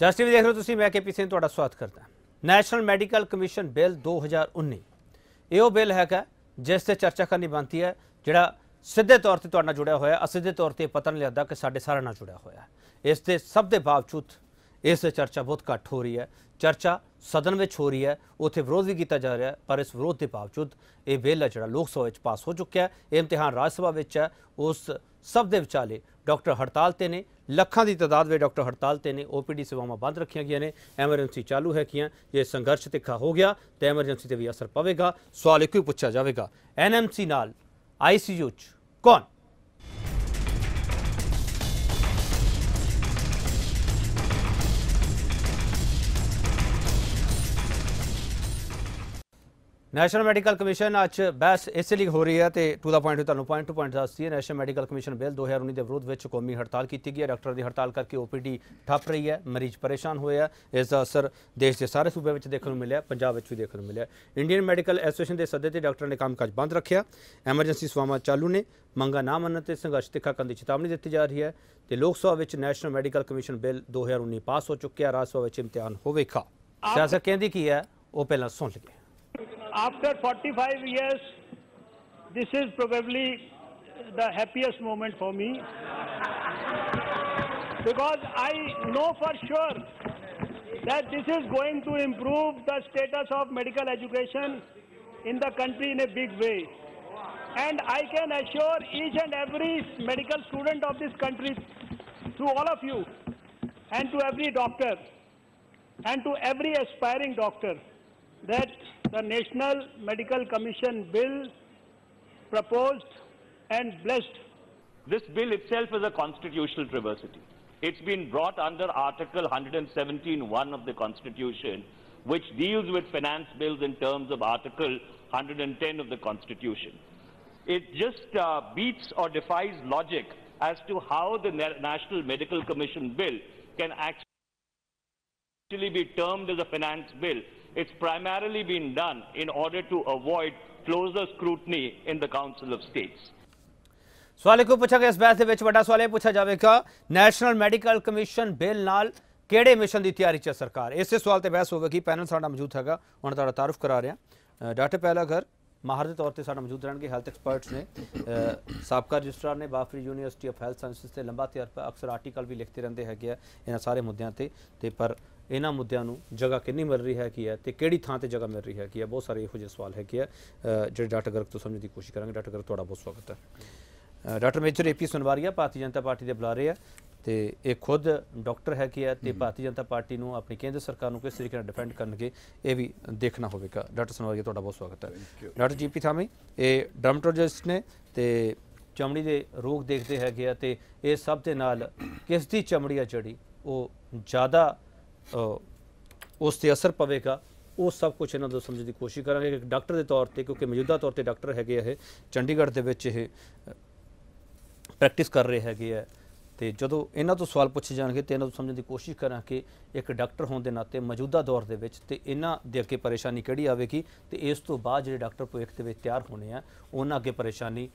ਜਸ TV देख रहे हो ਤੁਸੀਂ ਮੈਂ ਕੇ ਪੀ ਸਿੰਘ ਤੁਹਾਡਾ ਸਵਾਗਤ ਕਰਦਾ। ਨੈਸ਼ਨਲ ਮੈਡੀਕਲ ਕਮਿਸ਼ਨ ਬਿੱਲ 2019 ਇਹ ਉਹ ਬਿੱਲ ਹੈਗਾ ਜਿਸ ਤੇ ਚਰਚਾ ਕਰਨੀ ਬਣਦੀ ਹੈ ਜਿਹੜਾ ਸਿੱਧੇ ਤੌਰ ਤੇ ਤੁਹਾਡਾ ਜੁੜਿਆ ਹੋਇਆ ਅਸਿੱਧੇ ਤੌਰ ਤੇ ਪਤਾ ਨਹੀਂ ਲੱਗਦਾ ਕਿ ਸਾਡੇ ਸਾਰਿਆਂ ਨਾਲ ਜੁੜਿਆ ਹੋਇਆ। ਇਸ ਤੇ ਸਭ ਦੇ ਬਾਵਜੂਦ ਇਸ ਤੇ ਚਰਚਾ ਬਹੁਤ ਘੱਟ ਹੋ ਰਹੀ ਹੈ। ਚਰਚਾ ਸਦਨ ਵਿੱਚ ਹੋ ਰਹੀ ਹੈ, ਉੱਥੇ ਵਿਰੋਧ ਵੀ ਕੀਤਾ ਜਾ ਰਿਹਾ, ਪਰ ਇਸ ਵਿਰੋਧ ਦੇ ਬਾਵਜੂਦ ਇਹ ਬਿੱਲ ਜਿਹੜਾ ਲੋਕ ਸਭਾ ਵਿੱਚ ਪਾਸ ਹੋ ਚੁੱਕਿਆ ਹੈ। ਇਹ ਇਮਤਿਹਾਨ ਰਾਜ ਸਭਾ ਵਿੱਚ ਹੈ। ਉਸ ਸਭ ਦੇ ਵਿਚਾਲੇ ਡਾਕਟਰ ਹੜਤਾਲ ਤੇ ਨੇ, ਲੱਖਾਂ ਦੀ ਤਾਦਾਦ ਵਿੱਚ ਡਾਕਟਰ ਹੜਤਾਲ ਤੇ ਨੇ। OPD ਸੇਵਾਵਾਂ ਬੰਦ ਰੱਖੀਆਂ ਗਈਆਂ ਨੇ, ਐਮਰਜੈਂਸੀ ਚਾਲੂ ਹੈ ਕੀਆਂ। ਜੇ ਸੰਘਰਸ਼ ਤਿੱਖਾ ਹੋ ਗਿਆ ਤਾਂ ਐਮਰਜੈਂਸੀ ਤੇ ਵੀ ਅਸਰ ਪਵੇਗਾ। ਸਵਾਲ ਇੱਕੋ ਹੀ ਪੁੱਛਿਆ ਜਾਵੇਗਾ, NMC ਨਾਲ ICU 'ਚ ਕੌਣ? ਨੈਸ਼ਨਲ ਮੈਡੀਕਲ ਕਮਿਸ਼ਨ ਅੱਜ ਬਹਿਸ ਇਸੇ ਲਈ ਹੋ ਰਹੀ ਹੈ ਤੇ ਟੂ ਦਾ ਪੁਆਇੰਟ ਤੁਹਾਨੂੰ ਪੁਆਇੰਟ ਟੂ ਪੁਆਇੰਟ ਦੱਸਦੀ ਹੈ। ਨੈਸ਼ਨਲ ਮੈਡੀਕਲ ਕਮਿਸ਼ਨ ਬਿੱਲ 2019 ਦੇ ਵਿਰੋਧ ਵਿੱਚ ਕੌਮੀ ਹੜਤਾਲ ਕੀਤੀ ਗਈ ਹੈ। ਡਾਕਟਰ ਦੀ ਹੜਤਾਲ ਕਰਕੇ OPD ਠੱਪ ਰਹੀ ਹੈ, ਮਰੀਜ਼ ਪਰੇਸ਼ਾਨ ਹੋਏ ਆ। ਇਸ ਦਾ ਅਸਰ ਦੇਸ਼ ਦੇ ਸਾਰੇ ਸੂਬਿਆਂ ਵਿੱਚ ਦੇਖਣ ਨੂੰ ਮਿਲਿਆ, ਪੰਜਾਬ ਵਿੱਚ ਵੀ ਦੇਖਣ ਨੂੰ ਮਿਲਿਆ। ਇੰਡੀਅਨ ਮੈਡੀਕਲ ਐਸੋਸੀਏਸ਼ਨ ਦੇ ਸੱਦੇ ਤੇ ਡਾਕਟਰਾਂ ਨੇ ਕੰਮਕਾਜ ਬੰਦ ਰੱਖਿਆ। ਐਮਰਜੈਂਸੀ ਸੇਵਾਵਾਂ ਚਾਲੂ ਨੇ। ਮੰਗਾਂ ਨਾ ਮੰਨਣ ਤੇ ਸੰਘਰਸ਼ ਤਿੱਖਾ ਕਰਨ ਦੀ ਚੇਤਾਵਨੀ ਦਿੱਤੀ ਜਾ ਰਹੀ ਹੈ ਤੇ ਲੋਕ ਸਭਾ ਵਿੱਚ national medical commission bill 2019 pass ਹੋ ਚੁੱਕਿਆ। ਰਾਜ ਸਭਾ ਵਿੱਚ ਇਮਤਿਹਾਨ ਹੋਵੇਗਾ। ਸਿਆਸਤ ਕਹਿੰਦੀ ਕੀ ਹੈ ਉਹ ਪਹਿਲਾਂ ਸੁਣ ਲਈਏ। After 45 years, this is probably the happiest moment for me because I know for sure that this is going to improve the status of medical education in the country in a big way. And I can assure each and every medical student of this country, to all of you, and to every doctor, and to every aspiring doctor, that the National Medical Commission bill proposed and blessed. This bill itself is a constitutional perversity. It's been brought under Article 117(1) of the Constitution, which deals with finance bills in terms of Article 110 of the Constitution. It just beats or defies logic as to how the National Medical Commission bill can actually be termed as a finance bill. It's primarily been done in order to avoid closer scrutiny in the Council of States. ਸਵਾਲ ਇਹ ਪੁੱਛਿਆ ਗਿਆ ਇਸ ਬਹਿਸ ਦੇ ਵਿੱਚ, ਵੱਡਾ ਸਵਾਲ ਇਹ ਪੁੱਛਿਆ ਜਾਵੇਗਾ, ਨੈਸ਼ਨਲ ਮੈਡੀਕਲ ਕਮਿਸ਼ਨ ਬਿੱਲ ਨਾਲ ਕਿਹੜੇ ਮਿਸ਼ਨ ਦੀ ਤਿਆਰੀ 'ਚ ਹੈ ਸਰਕਾਰ? ਇਸੇ ਸਵਾਲ ਤੇ ਬਹਿਸ ਹੋਵੇਗੀ। ਪੈਨਲ ਸਾਡਾ ਮੌਜੂਦ ਹੈਗਾ, ਹੁਣ ਤੁਹਾਡਾ ਤਾਰਫ ਕਰਾ ਰਿਹਾ। ਡਾਕਟਰ ਪਹਿਲਾ ਘਰ ਮਾਹਰ ਦੇ ਤੌਰ ਤੇ ਸਾਡਾ ਮੌਜੂਦ ਰਹਿਣਗੇ, ਹੈਲਥ ਐਕਸਪਰਟਸ ਨੇ, ਸਾਬਕਾ ਰਜਿਸਟਰਾਰ ਨੇ, ਬਾਫਰੀ ਯੂਨੀਵਰਸਿਟੀ ਆਫ ਹੈਲਥ ਸਾਇੰਸਿਸ ਤੇ ਲੰਬਾ ਤਜਰਬਾ, ਅਕਸਰ ਆਰਟੀਕਲ ਵੀ ਲਿਖਦੇ ਰਹਿੰਦੇ ਹੈਗੇ ਆ ਇਹਨਾਂ ਸਾਰੇ ਮੁੱਦਿਆਂ ਤੇ ਪਰ ਇਹਨਾਂ ਮੁੱਦਿਆਂ ਨੂੰ ਜਗ੍ਹਾ ਕਿੰਨੀ ਮਿਲ ਰਹੀ ਹੈਗੀ ਹੈ ਤੇ ਕਿਹੜੀ ਥਾਂ ਤੇ ਜਗ੍ਹਾ ਮਿਲ ਰਹੀ ਹੈਗੀ ਹੈ? ਬਹੁਤ ਸਾਰੇ ਇਹੋ ਜਿਹੇ ਸਵਾਲ ਹੈਗੇ ਆ ਜਿਹੜੇ ਡਾਕਟਰ ਗਰਗ ਤੋਂ ਸਮਝਣ ਦੀ ਕੋਸ਼ਿਸ਼ ਕਰਾਂਗੇ। ਡਾਕਟਰ ਗਰਗ ਤੁਹਾਡਾ ਬਹੁਤ ਸਵਾਗਤ ਹੈ। Doctor major AP Sunwaria Bharatiya Janata Party ਦੇ ਬੁਲਾਰੇ ਆ ਤੇ ਇਹ ਖੁਦ ਡਾਕਟਰ ਹੈਗੇ ਆ ਤੇ ਭਾਰਤੀ ਜਨਤਾ ਪਾਰਟੀ ਨੂੰ, ਆਪਣੀ ਕੇਂਦਰ ਸਰਕਾਰ ਨੂੰ ਕਿਸ ਤਰੀਕੇ ਨਾਲ ਡਿਫੈਂਡ ਕਰਨਗੇ ਇਹ ਵੀ ਦੇਖਣਾ ਹੋਵੇਗਾ। ਡਾਕਟਰ ਸੁਨਵਾਰੀਆ ਤੁਹਾਡਾ ਬਹੁਤ ਸਵਾਗਤ ਹੈ। ਡਾਕਟਰ GP ਥਾਮੀ ਇਹ ਡਰਮਟੋਲੋਜਿਸਟ ਨੇ ਤੇ ਚਮੜੀ ਦੇ ਰੋਗ ਦੇਖਦੇ ਹੈਗੇ ਆ ਤੇ ਇਹ ਸਭ ਦੇ ਨਾਲ ਕਿਸ ਦੀ ਚਮੜੀ ਆ ਜਿਹੜੀ ਉਹ ਜ਼ਿਆਦਾ उस पर असर पवेगा, वो सब कुछ इन्होंने समझने की कोशिश करांगे डॉक्टर के तौर पर, क्योंकि मौजूदा तौर पर डॉक्टर है चंडीगढ़ के प्रैक्टिस कर रहे है तो जो इन्हों तो सवाल पूछे जाएंगे तो इन्होंने समझने की कोशिश करा कि एक डॉक्टर होने के नाते मौजूदा दौर के इन्होंने अगे परेशानी कि आएगी तो इस तो बाद जो डॉक्टर भविष्य में तैयार होने हैं उन्हें अगे परेशानी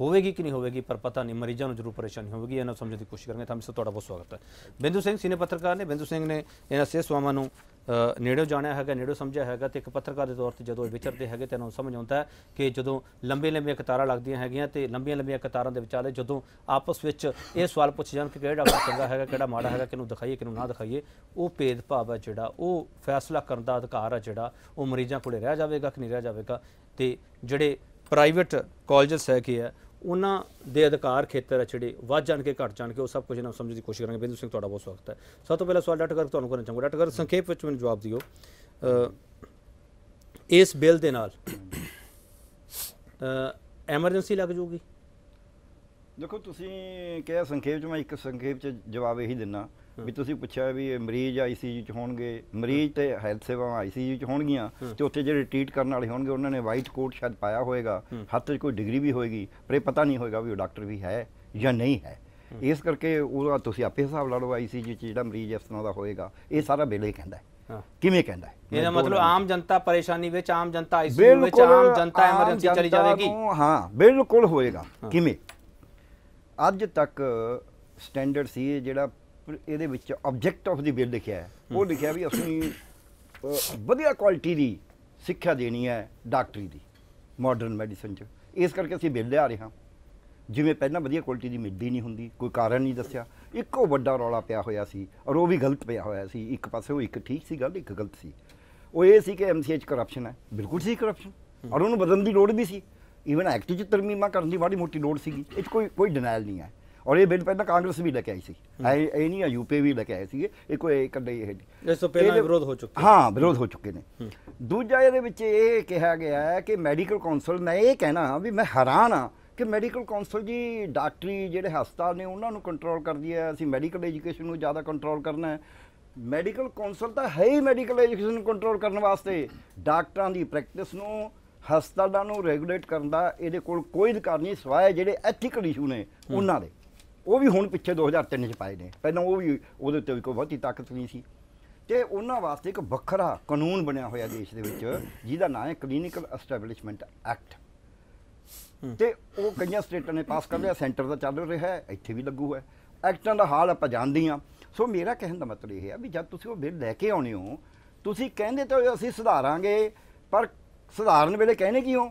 होगी कि नहीं होगी, पर पता नहीं मरीजों को जरूर परेशानी होगी। इन्होंने समझने की कोशिश करेंगे। थोड़ा बहुत स्वागत है। बिंदु सिंह सीनियर पत्रकार ने, बिंदु सिंह ने इन्होंने सेहत सेवावां नूं नेड़ों जाणिया हैगा, नेड़ों समझिया हैगा ते एक पत्रकार के तौर पर जो विचरते हैं तो इन्होंने समझ आता है कि जो लंबी लंबिया कतारां लगदियां हैगियां ते लंबिया लंबिया कतारां दे विचाले जो आपस विच ये सवाल पूछे जाण कि किहड़ा डॉक्टर चंगा हैगा, किहड़ा माड़ा हैगा, किहनूं दिखाईए किहनूं ना दिखाईए, वो भेदभाव है जिहड़ा वो फैसला करन दा अधिकार है जिहड़ा वो मरीजां कोल रह जावेगा कि नहीं रह जावेगा ते जिहड़े प्राइवेट कॉलेजेस हैगे आ उन्होंने दे अधिकार खेतर है जोड़े वध जाने के घट जाने के, वो सब कुछ इन्होंने समझने की कोशिश करेंगे। बिंदु सिंह बहुत स्वागत है। सब तो पहला सवाल डॉक्टर गर्ग तुहानूं करना चाहूँगा। डॉक्टर गर्ग संखेप में जवाब दियो, इस बिल के नाल एमरजेंसी लग जूगी? देखो तुसी क्या संखेप में, एक संखेप जवाब यही दिना भी तुसी पूछा भी मरीज ICU च होणगे, मरीज तो हैल्थ सेवावां ICU च होणगियां ते उत्थे जिहड़े ट्रीट करने वाले होणगे उन्होंने वाइट कोट शायद पाया होएगा, हत्थ कोई डिग्री भी होएगी, पर पता नहीं होएगा भी वो डॉक्टर भी है या नहीं है। इस करके वो तुसी आपे हिसाब ला लो ICU च जिहड़ा मरीज इस तरह का होएगा। ये सारा बिल ही कहंदा है ਕਿਵੇਂ ਕਹਿੰਦਾ ਇਹਦਾ ਮਤਲਬ ਆਮ ਜਨਤਾ ਪਰੇਸ਼ਾਨੀ ਵਿੱਚ, ਆਮ ਜਨਤਾ ICU ਵਿੱਚ, ਆਮ ਜਨਤਾ ਐਮਰਜੈਂਸੀ ਚਲੀ ਜਾਵੇਗੀ। ਹਾਂ ਬਿਲਕੁਲ ਹੋਏਗਾ। ਕਿਵੇਂ ਅੱਜ ਤੱਕ ਸਟੈਂਡਰਡ ਸੀ ਜਿਹੜਾ ਇਹਦੇ ਵਿੱਚ ਆਬਜੈਕਟ ਆਫ ਦੀ ਬਿੱਲ ਲਿਖਿਆ ਹੈ, ਉਹ ਲਿਖਿਆ ਵੀ ਅਸੀਂ ਵਧੀਆ ਕੁਆਲਿਟੀ ਦੀ ਸਿੱਖਿਆ ਦੇਣੀ ਹੈ ਡਾਕਟਰੀ ਦੀ, ਮਾਡਰਨ ਮੈਡੀਸਨ 'ਚ। ਇਸ ਕਰਕੇ ਅਸੀਂ ਬਿੱਲ ਲਿਆ ਰਹੇ ਹਾਂ। ਜਿਵੇਂ ਪਹਿਲਾਂ ਵਧੀਆ ਕੁਆਲਿਟੀ ਦੀ ਮਿਲਦੀ ਨਹੀਂ ਹੁੰਦੀ, ਕੋਈ ਕਾਰਨ ਨਹੀਂ ਦੱਸਿਆ। ਇੱਕੋ ਵੱਡਾ ਰੌਲਾ ਪਿਆ ਹੋਇਆ ਸੀ ਔਰ ਉਹ ਵੀ ਗਲਤ ਪਿਆ ਹੋਇਆ ਸੀ। ਇੱਕ ਪਾਸੇ ਉਹ ਇੱਕ ਠੀਕ ਸੀ ਗੱਲ, ਇੱਕ ਗਲਤ ਸੀ। ਉਹ ਇਹ ਸੀ ਕਿ MCH ਕਰਪਸ਼ਨ ਹੈ, ਬਿਲਕੁਲ ਸੀ ਕਰਪਸ਼ਨ, ਔਰ ਉਹਨੂੰ ਬਦਲਣ ਦੀ ਲੋੜ ਵੀ ਸੀ। ਈਵਨ ਐਕਟ 'ਚ ਤਰਮੀਮਾਂ ਕਰਨ ਦੀ ਮਾੜੀ ਮੋਟੀ ਲੋੜ ਸੀਗੀ, ਇਹ 'ਚ ਕੋਈ ਡਿਨਾਇਲ ਨਹੀਂ ਹੈ। और ये बिल पहले कांग्रेस भी लेके आई सी, नहीं यूपी भी लेके आए थे। ये कोई विरोध हो चुके, हाँ विरोध हो चुके ने। दूजा ये कहा गया है कि मैडिकल कौंसल, मैं ये कहना भी मैं हैरान हाँ कि मैडिकल कौंसल जी डॉक्टरी जोड़े हस्पताल ने उन्होंने कंट्रोल कर दिया। असं मैडिकल एजुकेशन को ज़्यादा कंट्रोल करना है। मैडिकल कौंसल तो है ही मैडिकल एजुकेशन कंट्रोल करने वास्ते, डॉक्टरों की प्रैक्टिस को हस्पतालों को रेगूलेट करने का ये कोई अधिकार नहीं, सिवाय जोड़े एथिकल इशू ने उन्होंने। वो भी हूँ पिछले 2003 च पाए ने, पहले वो भी वो कोई बहुती ताकत नहीं सी। तो उन्होंने वास्ते एक वखरा कानून बनया होया देश के, जिसका नाम है क्लीनिकल एस्टैबलिशमेंट एक्ट। तो वो कई स्टेटों ने पास कर लिया, सेंटर का चल रहा है, इत्थे भी लगू है। एक्टों का हाल आप जानते हैं। सो मेरा कहने का मतलब यह है भी जब तुम वो बिल लैके आने हो, तुम कहते तो असं सुधारांगे, पर सुधारन वेले कहने की हो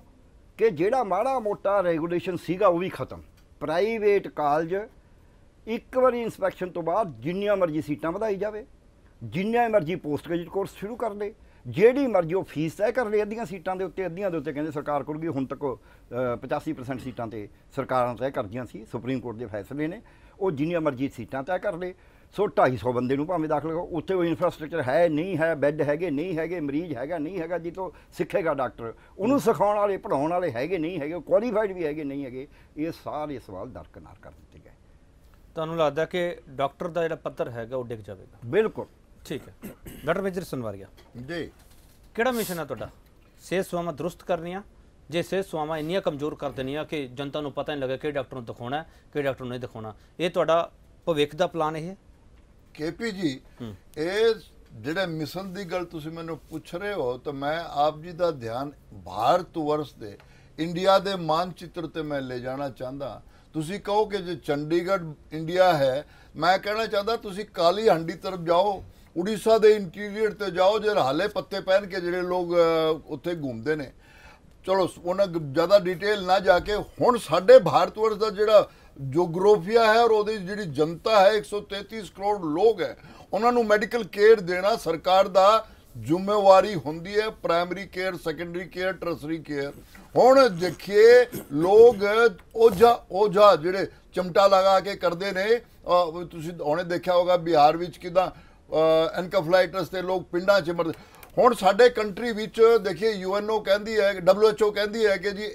कि जिहड़ा माड़ा मोटा रेगूलेशन सीगा वो भी खत्म। प्राइवेट कॉलेज एक बारी इंस्पैक्शन तो बाद जिन्नियां मर्जी सीटां वधाई जाए, जिन्नियां मर्जी पोस्ट ग्रेजुएट कोर्स शुरू कर ले, जिहड़ी मर्जी वो फीस तय कर ले, अद्धियां सीटां दे उत्ते अद्धियां दे उत्ते कहंदे सरकार कोल भी हुण तक 85% सीटां ते सरकारां तय करदियां सी, सुप्रीम कोर्ट दे फैसले ने। वो जिन्नियां मर्जी सीटां तय कर ले, 250 बंदे नूं भावें दाखल करो। उत्थे वो इंफ्रास्ट्रक्चर है नहीं है, बैड हैगे नहीं हैगे, मरीज हैगा नहीं हैगा, जिस तो सिखेगा डॉक्टर, उन्होंने सिखाने वाले पढ़ाने वाले हैगे नहीं हैगे, क्वालीफाइड भी हैगे नहीं हैगे। ये सारे सवाल दरकिनार कर दिए गए। ਤੁਹਾਨੂੰ ਲੱਗਦਾ कि डॉक्टर का जो पत्तर हैगा वो डिग जाएगा? बिल्कुल ठीक है। डॉक्टर मेजर सुनवारिया जी, ਕਿਹੜਾ ਮਿਸ਼ਨ ਹੈ ਤੁਹਾਡਾ? ਸਿਹਤ ਸੇਵਾਵਾਂ ਦਰੁਸਤ ਕਰਨੀਆਂ। ਜੇ ਸਿਹਤ ਸੇਵਾਵਾਂ ਇੰਨੀਆਂ ਕਮਜ਼ੋਰ ਕਰ ਦੇਣੀਆਂ ਕਿ ਜਨਤਾ ਨੂੰ ਪਤਾ ਨਹੀਂ ਲੱਗੇ ਕਿ ਡਾਕਟਰ ਨੂੰ ਦਿਖਾਉਣਾ ਕਿ ਡਾਕਟਰ ਨੂੰ ਨਹੀਂ ਦਿਖਾਉਣਾ, ਇਹ ਤੁਹਾਡਾ ਭਵਿੱਖ ਦਾ ਪਲਾਨ ਇਹ? KP ਜੀ, ਇਹ ਜਿਹੜੇ ਮਿਸ਼ਨ ਦੀ ਗੱਲ ਤੁਸੀਂ ਮੈਨੂੰ ਪੁੱਛ ਰਹੇ ਹੋ, ਤਾਂ ਮੈਂ ਆਪ ਜੀ ਦਾ ਧਿਆਨ ਭਾਰਤ ਵਰਸ ਦੇ ਇੰਡੀਆ ਦੇ ਮਾਨਚਿੱਤਰ ਤੇ ਮੈਂ ਲੈ ਜਾਣਾ ਚਾਹੁੰਦਾ। ਤੁਸੀਂ ਕਹੋ ਕਿ ਜੇ ਚੰਡੀਗੜ੍ਹ ਇੰਡੀਆ ਹੈ, ਮੈਂ ਕਹਿਣਾ ਚਾਹੁੰਦਾ ਤੁਸੀਂ ਕਾਲੀ ਹੰਡੀ ਤਰਫ ਜਾਓ, ਉੜੀਸਾ ਦੇ ਇੰਟੀਰੀਅਰ ਤੇ ਜਾਓ, ਜਿਹੜੇ ਹਾਲੇ ਪੱਤੇ ਪਹਿਨ ਕੇ ਜਿਹੜੇ ਲੋਕ ਉੱਥੇ ਘੁੰਮਦੇ ਨੇ। ਚਲੋ ਉਹਨਾਂ ਜ਼ਿਆਦਾ ਡਿਟੇਲ ਨਾ ਜਾ ਕੇ, ਹੁਣ ਸਾਡੇ ਭਾਰਤ ਵਰਸ ਦਾ ਜਿਹੜਾ ਜੋਗ੍ਰਾਫੀਆ ਹੈ ਔਰ ਉਹਦੀ ਜਿਹੜੀ ਜਨਤਾ ਹੈ 133 ਕਰੋੜ ਲੋਕ ਹੈ, ਉਹਨਾਂ ਨੂੰ ਮੈਡੀਕਲ ਕੇਅਰ ਦੇਣਾ ਸਰਕਾਰ ਦਾ ਜ਼ਿੰਮੇਵਾਰੀ ਹੁੰਦੀ ਹੈ। Primary care, secondary care, tertiary care. ਹੁਣ ਦੇਖੀਏ ਲੋਕ ਉਹ ਜਾ ਜਿਹੜੇ ਚਮਟਾ ਲਗਾ ਕੇ ਕਰਦੇ ਨੇ। ਤੁਸੀਂ ਉਹਨੇ ਦੇਖਿਆ ਹੋਗਾ ਬਿਹਾਰ ਵਿੱਚ ਕਿਦਾਂ ਐਨਕਫਲਾਈਟਸ ਤੇ ਲੋਕ ਪਿੰਡਾਂ 'ਚ ਮਰਦੇ। ਹੁਣ ਸਾਡੇ ਕੰਟਰੀ ਵਿੱਚ ਦੇਖੀਏ UNO ਕਹਿੰਦੀ ਹੈ, WHO ਕਹਿੰਦੀ ਹੈ ਕਿ ਜੀ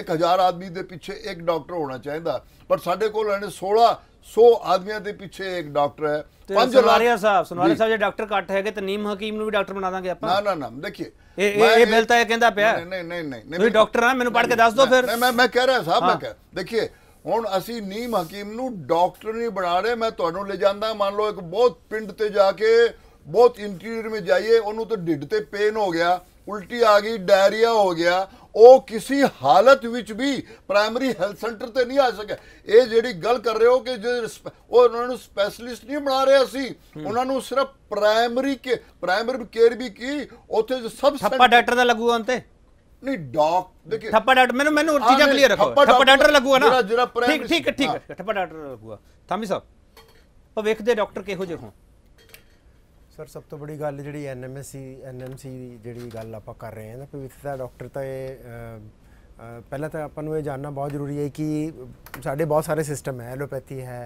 1000 ਆਦਮੀ ਦੇ ਪਿੱਛੇ ਇੱਕ ਡਾਕਟਰ ਹੋਣਾ ਚਾਹੀਦਾ, ਪਰ ਸਾਡੇ ਕੋਲ 1600 ਆਦਮੀਆਂ ਦੇ ਪਿੱਛੇ ਇੱਕ ਡਾਕਟਰ ਹੈ। ਸੁਨਾਰੀਆ ਸਾਹਿਬ ਜੇ ਡਾਕਟਰ ਘੱਟ ਹੈਗੇ ਤੇ ਨੀਮ ਹਕੀਮ ਨੂੰ ਵੀ ਡਾਕਟਰ ਬਣਾ ਦਾਂਗੇ ਆਪਾਂ? ਨਾ ਦੇਖੀਏ ਇਹ ਬਿੱਲ ਤਾਂ ਇਹ ਕਹਿੰਦਾ ਪਿਆ ਨਹੀਂ ਤੁਸੀਂ ਡਾਕਟਰ ਆ, ਮੈਨੂੰ ਪੜ੍ਹ ਕੇ ਦੱਸ ਦਿਓ ਫਿਰ। ਮੈਂ ਕਹਿ ਰਿਹਾ ਸਾਹਿਬ, ਮੈਂ ਕਹਿ ਦੇਖੀਏ ਹੁਣ ਅਸੀਂ ਨੀਮ ਹਕੀਮ ਨੂੰ ਡਾਕਟਰ ਨਹੀਂ ਬਣਾ ਰਹੇ। ਮੈਂ ਤੁਹਾਨੂੰ ਲੈ ਜਾਂਦਾ, ਮੰਨ ਲਓ ਇੱਕ ਬਹੁਤ ਪਿੰਡ ਤੇ ਜਾ ਕੇ, ਬਹੁਤ ਇੰਟੀਰੀਅਰ ਵਿੱਚ ਜਾਈਏ, ਉਹਨੂੰ ਤਾਂ ਢਿੱਡ ਤੇ ਪੇਨ ਹੋ ਗਿਆ, ਉਲਟੀ ਆ ਗਈ, ਡਾਇਰੀਆ ਹੋ ਗਿਆ, ਉਹ ਕਿਸੇ ਹਾਲਤ ਵਿੱਚ ਵੀ ਪ੍ਰਾਇਮਰੀ ਹੈਲਥ ਸੈਂਟਰ ਤੇ ਨਹੀਂ ਆ ਸਕਿਆ। ਇਹ ਜਿਹੜੀ ਗੱਲ ਕਰ ਰਹੇ ਹੋ ਕਿ ਉਹਨਾਂ ਨੂੰ ਸਪੈਸ਼ਲਿਸਟ ਨਹੀਂ ਬਣਾ ਰਹੇ ਅਸੀਂ, ਉਹਨਾਂ ਨੂੰ ਸਿਰਫ ਪ੍ਰਾਇਮਰੀ ਕੇਅਰ ਵੀ ਕੀ ਉੱਥੇ ਸਭ ਥੱਪਾ ਡਾਕਟਰ ਦਾ ਲੱਗੂਗਾ ਅੰਤੇ ਨਹੀਂ ਦੇਖੀ ਥੱਪਾ ਡਾਕਟਰ। ਮੈਨੂੰ ਚੀਜ਼ਾਂ ਕਲੀਅਰ ਰੱਖੋ, ਥੱਪਾ ਡਾਕਟਰ ਲੱਗੂਗਾ ਨਾ? ਠੀਕ ਥੱਪਾ ਡਾਕਟਰ ਲੱਗੂਗਾ। ਥਾਮੀ ਸਾਹਿਬ, ਭਵਿੱਖ ਦੇ ਡਾਕਟਰ ਕਿਹੋ ਜਿਹੇ ਹੋਣ? सर सब तो बड़ी गल जी NMC जी गल आप कर रहे हैं, भविष्य का डॉक्टर तो पहला तो अपन ये जानना बहुत जरूरी है कि साढ़े बहुत सारे सिस्टम है, एलोपैथी है,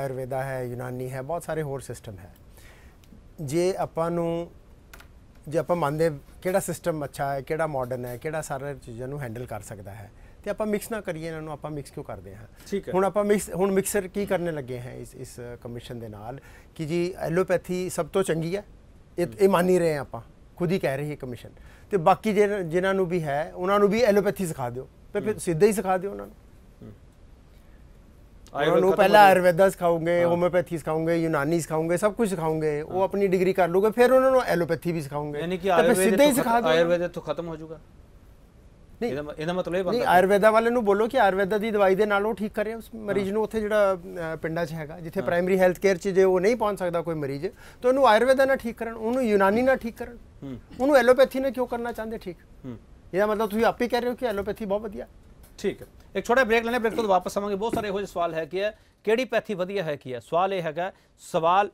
आयुर्वेदा है, यूनानी है, बहुत सारे होर सिस्टम है। जे आप मानते कि सिस्टम अच्छा है, कि मॉडर्न है, कि सारे चीज़ों को हैंडल कर सकता है, तो आप मिक्स ना करिए इन्हों। आप मिक्स क्यों करते हैं? हूँ मिक्सर की करने लगे हैं इस कमीशन के नाल कि जी एलोपैथी सब तो चंगी है, ये मान ही रहे हैं, आप खुद ही कह रही है कमीशन। तो बाकी जिन्होंने भी है उन्होंने भी एलोपैथी सिखा दो, तो फिर सीधे ही सिखा दो। उन्होंने पहले आयुर्वेदा सिखाओगे, होम्योपैथी सिखाओगे, यूनानी सिखाओगे, सब कुछ सिखाओगे, वो अपनी डिग्री कर लोगे, फिर उन्होंने एलोपैथी भी सिखाओगे, सीधे ही सिखा दो, आयुर्वेद तो खत्म हो जाएगा। नहीं आयुर्वेदा वाले नू बोलो कि आयुर्वेदा की दवाई दे नाल ठीक करे उस मरीज नू उत्थे जिहड़ा पिंडा च हैगा जिथे प्राइमरी हैल्थ केयर च जे वो नहीं पहुंच सकता कोई मरीज तो उन्होंने आयुर्वेदा ना ठीक करन, उन्होंने यूनानी ना ठीक करन, उन्होंने एलोपैथी ने क्यों करना चाहते ठीक। यह मतलब तुसीं आप ही कह रहे हो कि एलोपैथी बहुत वधिया। ठीक है, एक छोटा ब्रेक लेने, ब्रेक तो वापस आवांगे। बहुत सारे इहो जिहे सवाल है कि पैथी वधिया है कि सवाल यह है, सवाल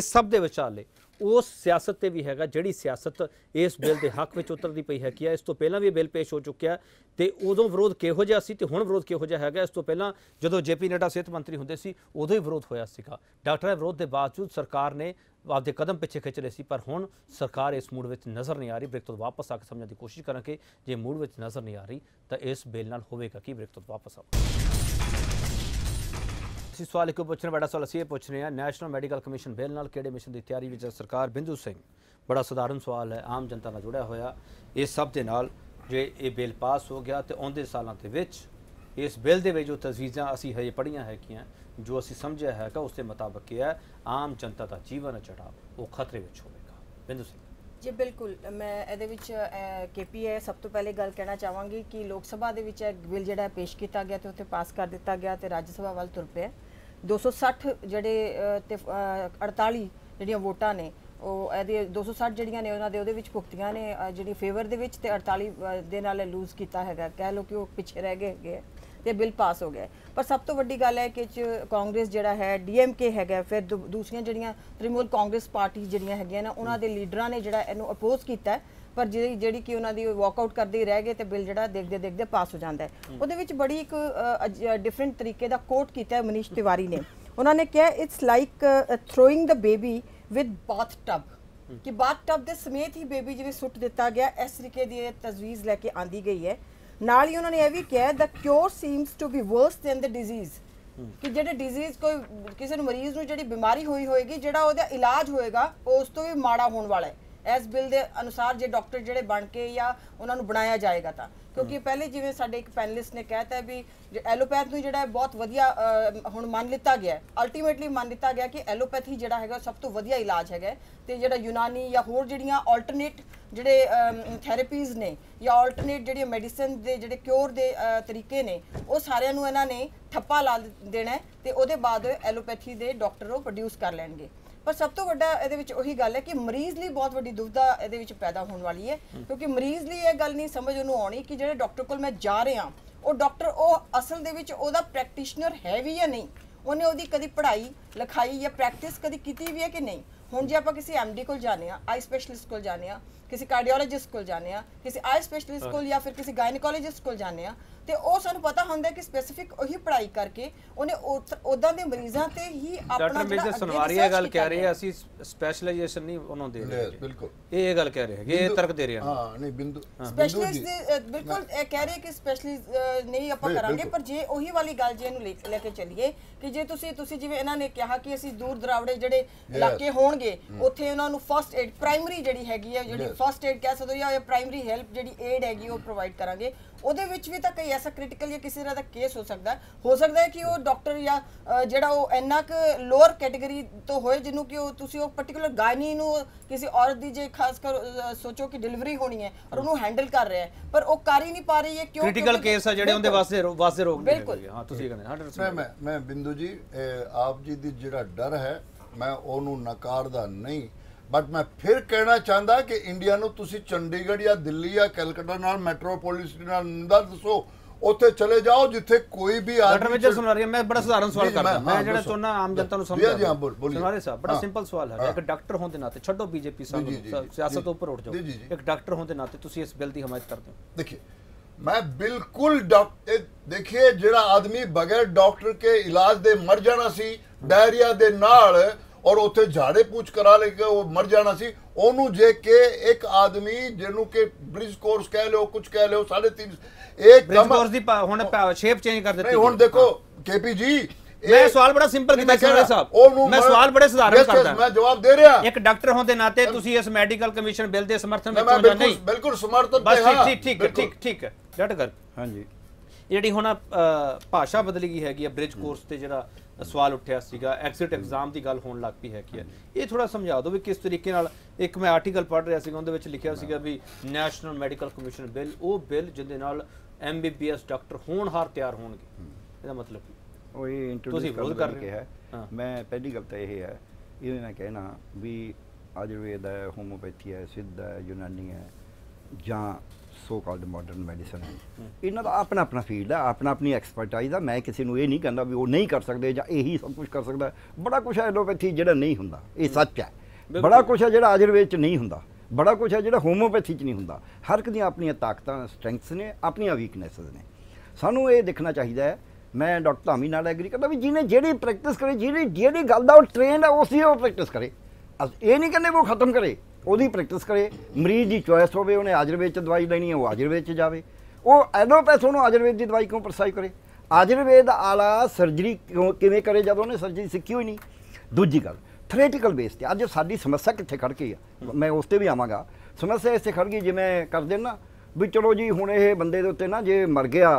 इस सब के विचाले उस सियासत पर भी है जिहड़ी सियासत इस बिल के हक में उतरती पई है कि इस तो पहला भी बिल पेश हो चुका तो उदों विरोध किहो जिहा सी, हुण विरोध किहो जिहा है। इस तो पहला जो जे पी नड्डा सेहत मंत्री हुंदे सी उदों ही विरोध होया सीगा, डॉक्टरां विरोध के बावजूद सरकार ने आपदे कदम पिछे खिंच रहे सी, पर हुण सरकार इस मूड में नज़र नहीं आ रही। ब्रेक तो वापस आकर समझने की कोशिश करांगे, जे मूड में नज़र नहीं आ रही तो इस बिल नाल होवेगा कि। ब्रेक तो वापस आओ। इस सवाल एक पूछने बड़ा सवाल असं पूछ रहे हैं, नैशनल मैडिकल कमीशन बिल नाल किहड़े मिशन की तैयारी में सरकार। बिंदु सिंह, बड़ा सधारण सवाल है, आम जनता नाल जुड़िया होया, इस सब दे नाल जे ये बिल पास हो गया तो आउंदे सालां दे विच इस बिल दे विच जो तजवीज़ां असीं हजे पढ़ियां हैगियां जो असीं समझिया हैगा उसके मुताबिक यह आम जनता का जीवन जड़ा वो खतरे में होवेगा। बिंदु सिंह जी बिल्कुल, मैं ये के पी है सब तो पहले गल कहना चाहवागी कि लोग सभा दे विच बिल जिहड़ा पेश किया गया तो उत्थे पास कर दिता गया तो राज्य सभा वाल तुर पे 260 जड़े 48 जड़ियां वोटां ने 260 जड़ियां ने उन्होंने उहदे विच भुगतियां ने जी फेवर दे विच ते 48 दे नाल लूज़ किया है, कह लो कि वो पिछे रह गए तो बिल पास हो गया। पर सब तो वड्डी गल है कि कांग्रेस जिहड़ा है डीएमके है फिर दूसरियां जिहड़ियां तृणमूल कांग्रेस पार्टी जिहड़ियां हैगियां ना उन्हां दे लीडरां ने जिहड़ा इहनूं अपोज कीता पर जिहड़ी कि उन्हां दी वॉकआउट करदे ही रह गए तो बिल जिहड़ा देखदे देखदे पास हो जांदा है। उहदे विच बड़ी एक डिफरेंट तरीके दा कोट कीता है मनीष तिवारी ने, उन्होंने कहा it's like throwing the baby with bath tub, कि बाथ टब दे समेत ही बेबी जिवें सुट दिता गया इस तरीके दी तजवीज़ लैके आंदी गई है। नाल ही उन्होंने यह भी कहा the cure seems to be worse than the disease, कि जिहड़े डिजीज़ कोई किसी मरीज़ नूं जिहड़ी बीमारी होई होएगी जिहड़ा उहदा इलाज होएगा उस तो भी माड़ा होने वाला है इस बिल के अनुसार जे डॉक्टर जिहड़े बन के या उन्होंने बनाया जाएगा तो, क्योंकि पहले जिवें साडे एक पैनलिस्ट ने कहता है भी एलोपैथ नूं जिहड़ा बहुत वधिया हुण मान लिता गया, अल्टीमेटली मान लिता गया कि एलोपैथी जिहड़ा हैगा सब तो वधिया इलाज हैगा ते जिहड़ा यूनानी या होर जिहड़ियां ऑल्टरनेट ਜਿਹੜੇ ਥੈਰੇਪੀਜ਼ ਨੇ ਜਾਂ ਆਲਟਰਨੇਟ ਜਿਹੜੇ ਮੈਡੀਸਨ ਦੇ ਜਿਹੜੇ ਕਿਉਰ ਦੇ ਤਰੀਕੇ ਨੇ ਉਹ ਸਾਰਿਆਂ ਨੂੰ ਇਹਨਾਂ ਨੇ ਠੱਪਾ ਲਾ ਦੇਣਾ ਤੇ ਉਹਦੇ ਬਾਅਦ ਐਲੋਪੈਥੀ ਦੇ ਡਾਕਟਰ ਉਹ ਪ੍ਰੋਡਿਊਸ ਕਰ ਲੈਣਗੇ। पर सब तो वड्डा इहदे विच ओही गल है कि मरीज़ लई बहुत वड्डी दुविधा इहदे विच पैदा होने वाली है, क्योंकि मरीज़ लई इह गल नहीं समझ उहनूं आउणी कि जिहड़े डॉक्टर कोल मैं जा रिहा ਉਹ डॉक्टर ਉਹ ਅਸਲ ਦੇ ਵਿੱਚ ਉਹਦਾ ਪ੍ਰੈਕਟੀਸ਼ਨਰ ਹੈ ਵੀ ਜਾਂ ਨਹੀਂ, ਉਹਨੇ ਉਹਦੀ ਕਦੀ ਪੜ੍ਹਾਈ ਲਿਖਾਈ ਜਾਂ ਪ੍ਰੈਕਟਿਸ ਕਦੀ ਕੀਤੀ ਵੀ ਹੈ ਕਿ ਨਹੀਂ। ਹੁਣ ਜੇ ਆਪਾਂ ਕਿਸੇ ਐਮਡੀ ਕੋਲ ਜਾਣੇ ਆ, ਆਈ ਸਪੈਸ਼ਲਿਸਟ ਕੋਲ ਜਾਣੇ ਆ, ਕਿਸੇ ਕਾਰਡੀਓਲੋਜਿਸਟ ਕੋਲ ਜਾਣੇ ਆ, ਕਿਸੇ ਆਈ ਸਪੈਸ਼ਲਿਸਟ ਕੋਲ ਜਾਂ ਫਿਰ ਕਿਸੇ ਗਾਇਨੋਕੋਲੋਜਿਸਟ ਕੋਲ ਜਾਣੇ ਆ ਤੇ ਉਹ ਸਾਨੂੰ ਪਤਾ ਹੁੰਦਾ ਕਿ ਸਪੈਸੀਫਿਕ ਉਹੀ ਪੜ੍ਹਾਈ ਕਰਕੇ ਉਹਨੇ ਉਦਾਂ ਦੇ ਮਰੀਜ਼ਾਂ ਤੇ ਹੀ ਆਪਣਾ ਜਿਹੜਾ ਸੁਨਵਾਰੀਆ ਗੱਲ ਕਹਿ ਰਹੇ ਆ ਅਸੀਂ ਸਪੈਸ਼ਲਾਈਜੇਸ਼ਨ ਨਹੀਂ ਉਹਨਾਂ ਦੇ ਰਹੇ, ਬਿਲਕੁਲ ਇਹ ਗੱਲ ਕਹਿ ਰਹੇ ਹੈਗੇ, ਇਹ ਤਰਕ ਦੇ ਰਹੇ ਆ। ਹਾਂ ਨਹੀਂ ਬਿੰਦੂ ਸਪੈਸ਼ਲਿਸਟ ਬਿਲਕੁਲ ਇਹ ਕਹਿ ਰਹੇ ਕਿ ਸਪੈਸ਼ਲਿਸਟ ਨਹੀਂ ਆਪਾਂ ਕਰਾਂਗੇ, ਪਰ ਜੇ ਉਹੀ ਵਾਲੀ ਗੱਲ ਜੇ ਇਹਨੂੰ ਲੈ ਕੇ ਚੱਲੀਏ ਕਿ ਜੇ ਤੁਸੀਂ ਜਿਵੇਂ ਇਹਨਾਂ ਨੇ ਕਿਹਾ ਕਿ ਅਸੀਂ ਦੂਰ ਦਰਾਵੜੇ ਜਿਹੜੇ ਇਲਾਕੇ ਹੋਣ ਉੱਥੇ ਉਹਨਾਂ ਨੂੰ ਫਸਟ ਏਡ ਪ੍ਰਾਇਮਰੀ ਜਿਹੜੀ ਹੈਗੀ ਹੈ ਜਿਹੜੀ ਫਸਟ ਏਡ ਕਹਿ ਸਕਦੇ ਹੋ ਜਾਂ ਪ੍ਰਾਇਮਰੀ ਹੈਲਪ ਜਿਹੜੀ ਏਡ ਹੈਗੀ ਉਹ ਪ੍ਰੋਵਾਈਡ ਕਰਾਂਗੇ। ਉਹਦੇ ਵਿੱਚ ਵੀ ਤਾਂ ਕਈ ਐਸਾ ਕ੍ਰਿਟੀਕਲ ਜਾਂ ਕਿਸੇ ਤਰ੍ਹਾਂ ਦਾ ਕੇਸ ਹੋ ਸਕਦਾ ਹੈ ਕਿ ਉਹ ਡਾਕਟਰ ਜਾਂ ਜਿਹੜਾ ਉਹ ਇੰਨਾ ਕੁ ਲੋਅਰ ਕੈਟੇਗਰੀ ਤੋਂ ਹੋਏ ਜਿਹਨੂੰ ਕਿ ਉਹ ਤੁਸੀਂ ਉਹ ਪਾਰਟਿਕੂਲਰ ਗਾਇਨੀ ਨੂੰ ਕਿਸੇ ਔਰਤ ਦੀ ਜੇ ਖਾਸ ਕਰ ਸੋਚੋ ਕਿ ਡਿਲੀਵਰੀ ਹੋਣੀ ਹੈ ਔਰ ਉਹਨੂੰ ਹੈਂਡਲ ਕਰ ਰਿਹਾ ਹੈ ਪਰ ਉਹ ਕਰ ਹੀ ਨਹੀਂ ਪਾ ਰਹੀ ਹੈ ਕਿਉਂ ਕ੍ਰਿਟੀਕਲ ਕੇਸ ਆ ਜਿਹੜੇ ਉਹਦੇ ਵਾਸਤੇ ਰੋਕ ਨਹੀਂ ਬਿਲਕੁਲ। ਹਾਂ ਤੁਸੀਂ ਕਹਿੰਦੇ ਮੈਂ ਬਿੰਦੂ ਜੀ ਆਪ ਜੀ ਦੀ ਜਿਹੜਾ ਡਰ ਹੈ मैं ओनू नकारदा नहीं, बट मैं फिर कहना चाहता कि इंडिया नू तुसी चंडीगढ़ या दिल्ली या कैलकटा नाल मेट्रोपोलिटन अंदर दसो उत्थे चले जाओ जिथे कोई भी आदमी डॉक्टर सुना रही है। मैं बड़ा साधारण सवाल करता मैं जेड़ा चोना आम जनता नू समझा जी। हां बोलिए सुना रहे साहब, बड़ा सिंपल सवाल है, एक डॉक्टर होने नाते छोड़ो बीजेपी साहब सियासत ऊपर उठ जाओ, एक डॉक्टर होने नाते तुसी इस बिल दी हिमायत करते हो? देखिए मैं बिल्कुल डॉक्टर देखिए जेड़ा आदमी बगैर डॉक्टर के इलाज दे मर जाना सी डायरिया दे नाल और उत्थे झाड़े पूछ करा लेके वो मर जाना सी, ओनू जे के एक आदमी जेनू के ब्रिज कोर्स कह लो कुछ कह लो 3.5 एक ब्रिज कोर्स दी हुन शेप चेंज कर देती है। हुन देखो केपी जी मैं सवाल बड़ा सिंपल कीता साहब, मैं सवाल बड़े सधारण करदा मैं जवाब दे रहा एक डॉक्टर होने के नाते तुसी इस मेडिकल कमीशन बिल दे समर्थन में क्यों नहीं? बिल्कुल समर्थन बस ठीक है डट कर। हाँ जी, ਜਿਹੜੀ ਹੁਣ ਭਾਸ਼ਾ ਬਦਲੀ ਗਈ ਹੈਗੀ ਆ ਬ੍ਰਿਜ ਕੋਰਸ ਤੇ ਜਿਹੜਾ सवाल उठाया सीगा एग्जिट एग्जाम की गल होण लग पई है कि ये थोड़ा समझा दो भी किस तरीके नाल। एक मैं आर्टिकल पढ़ रहा सीगा उहदे विच लिखिया सीगा भी नैशनल मैडिकल कमीशन बिल वो बिल जिहदे नाल MBBS डॉक्टर होनहार तैयार होणगे। इसदा मतलब वो ये इंट्रोड्यूस विरोध कर रहे हैं। मैं पहली गल तो यही है ये ना कहना भी आयुर्वेद है, होम्योपैथी है, सिद्ध है, यूनानी है या सो कॉल्ड मॉडर्न मैडिसन है, इन्हों का अपना अपना फील्ड है, अपना अपनी एक्सपर्टाइज है। मैं किसी को ये नहीं कहता भी वो नहीं कर सकते या यही सब कुछ कर सकता। बड़ा कुछ है एलोपैथी जो नहीं होंदा, ये सच है। बड़ा कुछ है जो आयुर्वेद नहीं होंदा, बड़ा कुछ है जो होम्योपैथी नहीं होंदा। हर एक दी अपनी ताकतां स्ट्रेंथ्स ने, अपनी वीकनेसेस ने। सानू ये देखना चाहिए है। मैं डॉक्टर धामी नाल एग्री करता भी जिन्हें जी प्रैक्टिस करे, जी गल का ट्रेन है उस प्रैक्टिस करे। ये नहीं कहते वो खत्म करे, वो प्रैक्टिस करे। मरीज की चॉइस होवे, उन्हें आयुर्वेद दवाई लेनी है वो आयुर्वेद जाए, वो एलोपैथ उन्होंने आयुर्वेद की दवाई क्यों प्रिस्क्राइब करे? आयुर्वेद आला सर्जरी क्यों किवें करे जब उन्हें सर्जरी सीखी हुई नहीं। दूजी गल थरेटिकल बेस से अज साडी समस्या कित्थे खड़ गई है, मैं उस ते भी आवांगा। समस्या इसे खड़ गई जिवें करदे ना भी चलो जी हुण इह बंदे दे उत्ते ना जे मर गया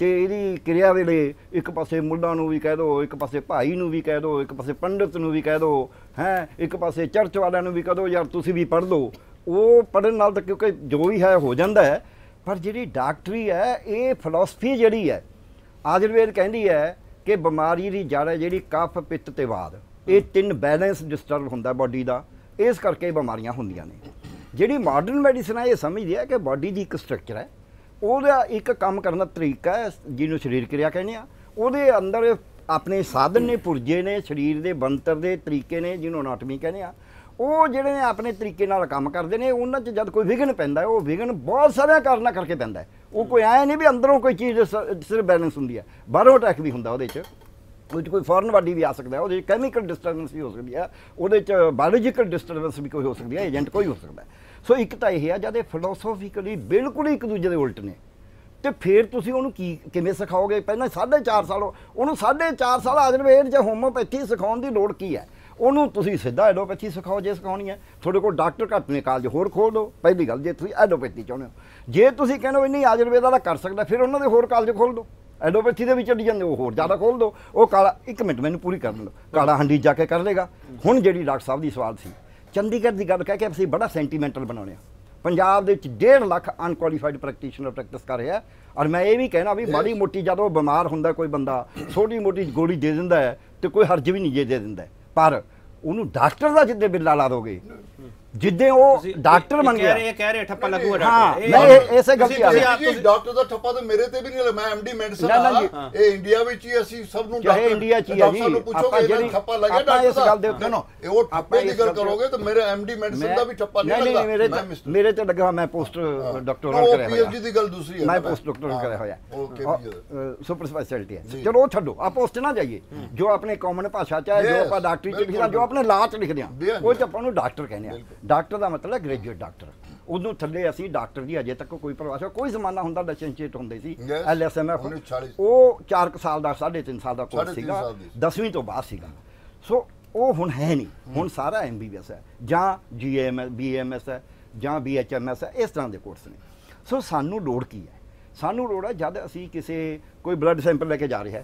तो यदि क्रिया वेले एक पासे मुल्ला भी कह दो, एक पासे भाई भी कह दो, एक पासे पंडित भी कह दो, हैं एक पासे चर्च वालों भी कह दो यार तुसी भी पढ़ लो। वो पढ़न नाल तां क्योंकि जो भी है हो जाता है, पर जी डाक्टरी है ये फिलोसफी जी है। आयुर्वेद कहती है कि बीमारी की जड़ है जी कफ पित्त ते वात, ये तीन बैलेंस डिस्टर्ब होंदा बॉडी का, इस करके बीमारियां होंदियां ने। जी मॉडर्न मैडिसिन है ये समझती है कि बॉडी की एक स्ट्रक्चर है, वो एक काम करना तरीका है जिन्होंने शरीर क्रिया कहने वो अंदर अपने साधन ने, पुर्जे ने, शरीर के बनतर के तरीके ने जिन्होंने अनाटमी कहने वो जोड़े ने अपने तरीके नाल काम करते हैं। उन्होंने जब कोई विघन पैंदा है वो विघन बहुत सारे कारणा करके पैंदा है। वो कोई आया नहीं भी अंदरों कोई चीज़ सिर्फ बैलेंस होंदी है, बाहरों अटैक भी होंदा, कोई फॉरन बॉडी भी आ सकता है, वो कैमिकल डिस्टर्बेंस भी हो सकती है, वो बायोलॉजिकल डिस्टर्बेंस भी कोई हो सकती है, एजेंट कोई हो सकता है। सो एक तो यह है जब फिलोसोफिकली बिल्कुल ही एक दूजे के उल्ट ने तो फिर तुम उन्होंने की किमें सिखाओगे? पहले 4.5 साल उन्होंने 4.5 साल आयुर्वेद या होम्योपैथी सिखाने की लोड़ की है? उन्होंने तुम सीधा एलोपैथी सिखाओ जो सिखानी है। थोड़े को डॉक्टर घट ने कॉलेज होर खोल दो, पहली गल जे तुम एलोपैथी चाहते हो। जे तुम कहते हो नहीं आयुर्वेद वाला कर सकता फिर उन्होंने होर कॉलेज खोल दो, एलोपैथी के भी चली जाते वो होर ज़्यादा खोल दो। वो काला एक मिनट मैंने पूरी कर लो, काला हांडी जाके कर लेगा। हुण जी डॉक्टर साहब की सवाल सी चंडीगढ़ की गल कह के असीं बड़ा सेंटीमेंटल बनाने पंजाब के 1.5 लाख अनक्वालीफाइड प्रैक्टिशनर प्रैक्टिस कर रहे हैं। और मैं ये भी कहना भी माड़ी मोटी जब बीमार होंदा कोई बंदा छोटी मोटी गोली दे दिंदा है तो कोई हर्ज भी नहीं दे दिंदा, पर उन्होंने डॉक्टर का जिद्दे बिल्ला ला दोगे जिद्दे वो डॉक्टर बन गया। हाँ मैं ऐसे गलती डॉक्टर का ठप्पा तो मेरे ते भी नहीं, मैं एमडी मेडिसिन हाँ ये इंडिया में ही ਅਸੀਂ ਸਭ ਨੂੰ ਚਾਹੇ ਇੰਡੀਆ ਚ ਹੀ ਆ ਜੀ ਆਪਾਂ ਜਿਹੜੀ ਠੱਪਾ ਲੱਗੇ ਡਾਕਟਰ ਦਾ ਨਾ ਨਾ ਉਹ ਠੱਪੇ ਦੀ ਗੱਲ ਕਰੋਗੇ ਤਾਂ ਮੇਰੇ ਐਮਡੀ ਮੈਡੀਸਿਨ ਦਾ ਵੀ ਠੱਪਾ ਨਹੀਂ ਲੱਗਦਾ। ਮੇਰੇ ਤੇ ਲੱਗਾ ਮੈਂ ਪੋਸਟ ਡਾਕਟੋਰਲ ਕਰਿਆ ਹੋਇਆ, ਪੀਐਚਡੀ ਦੀ ਗੱਲ ਦੂਸਰੀ ਹੈ, ਮੈਂ ਪੋਸਟ ਡਾਕਟੋਰਲ ਕਰਿਆ ਹੋਇਆ ਸੁਪਰ ਸਪੈਸ਼ਲਿਟੀ ਹੈ। ਚਲੋ ਛੱਡੋ ਆਪਾਂ ਉਸ ਤੇ ਨਾ ਜਾਈਏ ਜੋ ਆਪਣੇ ਕਾਮਨ ਭਾਸ਼ਾ ਚ ਹੈ, ਜੋ ਆਪਾਂ ਡਾਕਟਰੀ ਚ ਲਿਖਦਾ, ਜੋ ਆਪਣੇ ਲਾਅ ਚ ਲਿਖਦੇ ਆ ਉਹ ਚ ਆਪਾਂ ਨੂੰ ਡਾਕਟਰ ਕਹਿੰਦੇ ਆ। ਡਾਕਟਰ ਦਾ ਮਤਲਬ ਹੈ ਗ੍ਰੈਜੂਏਟ ਡਾਕਟਰ, ਉਹਨੂੰ ਥੱਲੇ ਅਸੀਂ ਡਾਕਟਰ ਦੀ ਅਜੇ ਤੱਕ ਕੋਈ ਪਰਿਭਾਸ਼ਾ ਕੋਈ ਜ਼ਮਾਨਾ ਹੁੰਦਾ ਲਾਇਸੈਂਸ਼ੀਏਟ ਹੁੰਦੇ ਸੀ LSMF ਉਹ 4 ਸਾਲ ਦਾ 3.5 ਸਾਲ ਦਾ ਕੋਰਸ ਸੀਗਾ 10ਵੀਂ ਤੋਂ ਬਾਅਦ ਸੀਗਾ। ਸੋ ਉਹ ਹੁਣ ਹੈ ਨਹੀਂ, ਹੁਣ ਸਾਰਾ MBBS ਹੈ ਜਾਂ GMS BMS ਹੈ ਜਾਂ BHMS ਹੈ, ਇਸ ਤਰ੍ਹਾਂ ਦੇ ਕੋਰਸ ਨੇ। ਸੋ ਸਾਨੂੰ ਲੋੜ ਕੀ ਹੈ? ਸਾਨੂੰ ਲੋੜ ਹੈ ਜਦ ਅਸੀਂ ਕਿਸੇ ਕੋਈ ਬਲੱਡ ਸੈਂਪਲ ਲੈ ਕੇ ਜਾ ਰਿਹਾ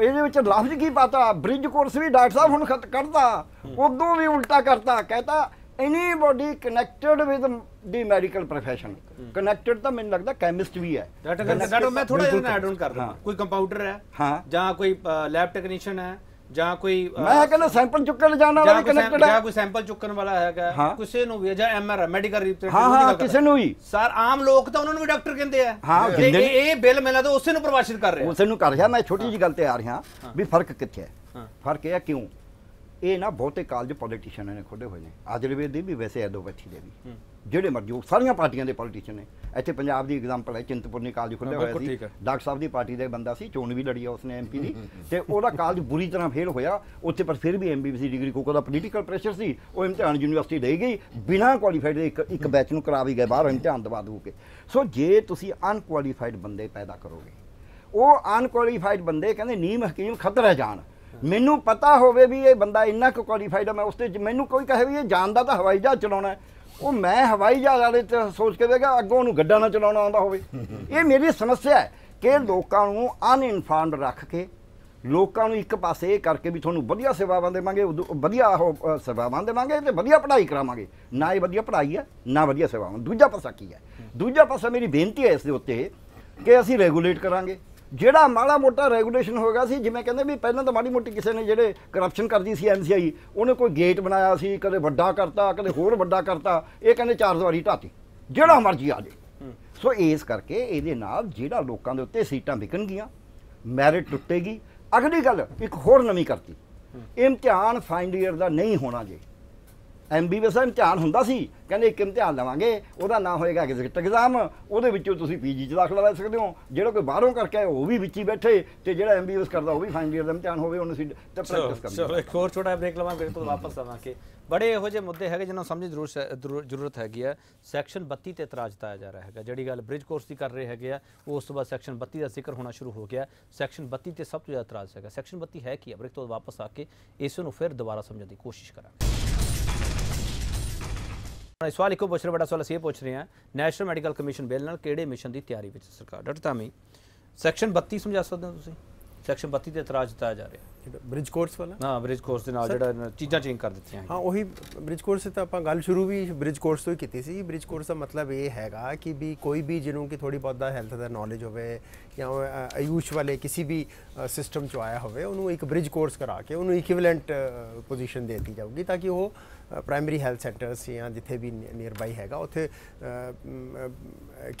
ਇਹਦੇ ਵਿੱਚ ਲਫ਼ਜ਼ ਕੀ ਪਤਾ ਬ੍ਰਿਜ ਕੋਰਸ ਵੀ ਡਾਕਟਰ ਸਾਹਿਬ ਹੁਣ ਖਤ ਕਰਦਾ ਉਦੋਂ ਵੀ ਉਲਟਾ ਕਰਤਾ ਕਹਿਤਾ anybody connected with the medical profession connected तो मैंने लगता केमिस्ट भी है। डॉक्टर मैं थोड़ा इन ऐड ऑन कर दूं, कोई कंपाउंडर है जहां कोई लैब टेक्नीशियन है जहां कोई मैं कहना सैंपल चुकन जाना वाला कनेक्टेड है, कोई सैंपल चुकन वाला हैगा किसी नु भी या एमआर मेडिकल रिप्रेजेंटेटिव किसी नु भी सर आम लोग तो उन्होंने भी डॉक्टर कहंदे है। ये बिल मिला तो उसे नु प्रभावित कर रहे हैं, उसे नु कर रहा। मैं छोटी जी गल ते आ रहा भी फर्क किथे है, फर्क है क्यों ये ना बहुते कॉलेज पॉलिटिशियन ने खोले हुए हैं आयुर्वेद के भी वैसे एलोपैथी के भी जोड़े मर्जी सारिया पार्टियां के पॉलिटिशियन ने। इतने पंजाब की एग्जाम्पल है चिंतपूर्णी कॉलेज खुले हुआ है, डॉक्टर साहब की पार्टी का बंदा सी चोन भी लड़ी है उसने MP की तो वह कॉलेज बुरी तरह फेल होया उत्थे, पर फिर भी MBBS डिग्री को उहदा पोलीटिकल प्रेशर से वो इम्तिहान यूनिवर्सिटी रही गई बिना क्वालीफाइड एक बैच में करा भी गए बाहर इम्तिहान दवा दू के। सो जे तुसीं अनक्वालीफाइड बंदे पैदा करोगे वो अनक्वालीफाइड बंदे कहंदे नीम हकीम खतरा जान ਮੈਨੂੰ ਪਤਾ ਹੋਵੇ ਵੀ ਇਹ ਬੰਦਾ ਇੰਨਾ ਕੁ ਕੁਆਲੀਫਾਈਡ ਹੈ ਮੈਂ ਉਸ ਤੇ ਮੈਨੂੰ ਕੋਈ ਕਹੇ ਵੀ ਇਹ ਜਾਣਦਾ ਤਾਂ ਹਵਾਈ ਜਹਾਜ਼ ਚਲਾਉਣਾ ਉਹ ਮੈਂ ਹਵਾਈ ਜਹਾਜ਼ ਵਾਲੇ ਤੇ ਸੋਚ ਕੇ ਦੇਗਾ ਅੱਗੋਂ ਉਹਨੂੰ ਗੱਡਾ ਨਾ ਚਲਾਉਣਾ ਆਉਂਦਾ ਹੋਵੇ। ਇਹ ਮੇਰੀ ਸਮੱਸਿਆ ਹੈ ਕਿ ਲੋਕਾਂ ਨੂੰ ਅਨਇਨਫਾਰਮਡ ਰੱਖ ਕੇ लोगों एक पास ये करके भी थोड़ा वधिया सेवावां देवांगे, वधिया वो सेवावां देवांगे तो वधिया पढ़ाई करावांगे, ना ये वधिया पढ़ाई है ना वधिया सेवावां। दूजा पासा की है? दूजा पासा मेरी बेनती है इस उत्ते कि असीं रेगूलेट करांगे, जिहड़ा माड़ा मोटा रेगूलेशन होगा सी, जिवें कहंदे भी पहलां तां माड़ी मोटी किसी ने जिहड़े करप्शन करदी सी MCI उहने कोई गेट बनाया सी, कदे वड्डा करता कदे होर वड्डा करता, ये कहंदे चार दीवारी ढाती, जिहड़ा मर्जी आ जाए। सो इस करके इहदे नाल जिहड़ा लोकां दे उत्ते सीटां विकणगीਆਂ, ਮੈਰਿਟ ਟੁੱਟੇਗੀ। अगली गल एक होर नवी करती, इम्तिहान फाइनल ईयर का नहीं होना जी। MBA वैसा इम्तिहान होंदा सी, कहंदे एक इम्तिहान लवांगे, वह ना होएगा एग्जिट एग्जाम, वो PG च दाखला लै सकते हो, जो कोई बाहरों करके आए वह भी विच ही बैठे, तो जो MBA करता वह भी फाइनल ईयर का इम्तिहान हो। एक होर छोटा ब्रेक लवां, बिल्कुल वापस आवांगे। बड़े ਇਹੋ ਜਿਹੇ मुद्दे है जिन्होंने समझ जरूरत हैगी है। सैक्शन 32 ਤੇ ਇਤਰਾਜ਼ ਤਾਇਆ जा रहा है, ਜਿਹੜੀ ਗੱਲ ब्रिज कोर्स की कर रहे हैगे ਆ, उस तो बाद सैक्शन 32 का जिक्र होना शुरू हो गया। सैक्शन 32 ਤੇ सब तो ज़्यादा ਇਤਰਾਜ਼ है। सैक्शन 32 है कि ब्रेक तो वापस आके इस फिर दोबारा समझने की कोशिश करांगे। सवाल एक पूछ रहे, बड़ा सवाल असीं पुछ रहे हैं, नैशनल मैडिकल कमीशन बिल नाल किहड़े मिशन की तैयारी विच सरकार? डॉक्टर तामी, सैक्शन 32 समझा सकते हो तुसीं? ਸੈਕਸ਼ਨ 32 ਤੇ ਇਤਰਾਜ਼ ਦਿੱਤਾ ਜਾ ਰਿਹਾ, ਬ੍ਰਿਜ ਕੋਰਸ ਵਾਲਾ। ਹਾਂ, ਬ੍ਰਿਜ ਕੋਰਸ ਦੇ ਨਾਲ ਜਿਹੜਾ ਚੀਜ਼ਾਂ ਚੇਂਜ ਕਰ ਦਿੱਤੀਆਂ। ਹਾਂ, ਉਹੀ ਬ੍ਰਿਜ ਕੋਰਸ ਤੇ ਤਾਂ ਆਪਾਂ ਗੱਲ ਸ਼ੁਰੂ ਵੀ ਬ੍ਰਿਜ ਕੋਰਸ ਤੋਂ ਹੀ ਕੀਤੀ ਸੀ। ਬ੍ਰਿਜ ਕੋਰਸ ਦਾ ਮਤਲਬ ਇਹ ਹੈਗਾ ਕਿ ਵੀ ਕੋਈ ਵੀ ਜਿਹਨੂੰ ਕਿ ਥੋੜੀ ਬਹੁਤਾ ਹੈਲਥ ਦਾ ਨੌਲੇਜ ਹੋਵੇ ਜਾਂ ਆਯੂਸ਼ ਵਾਲੇ ਕਿਸੇ ਵੀ ਸਿਸਟਮ 'ਚੋਂ ਆਇਆ ਹੋਵੇ, ਉਹਨੂੰ ਇੱਕ ਬ੍ਰਿਜ ਕੋਰਸ ਕਰਾ ਕੇ ਉਹਨੂੰ ਇਕੁਇਵਲੈਂਟ ਪੋਜੀਸ਼ਨ ਦੇ ਦਿੱਤੀ ਜਾਊਗੀ, ਤਾਂ ਕਿ ਉਹ प्राइमरी हैल्थ सेंटर्स या जिथे भी नियर बाई है उत्थे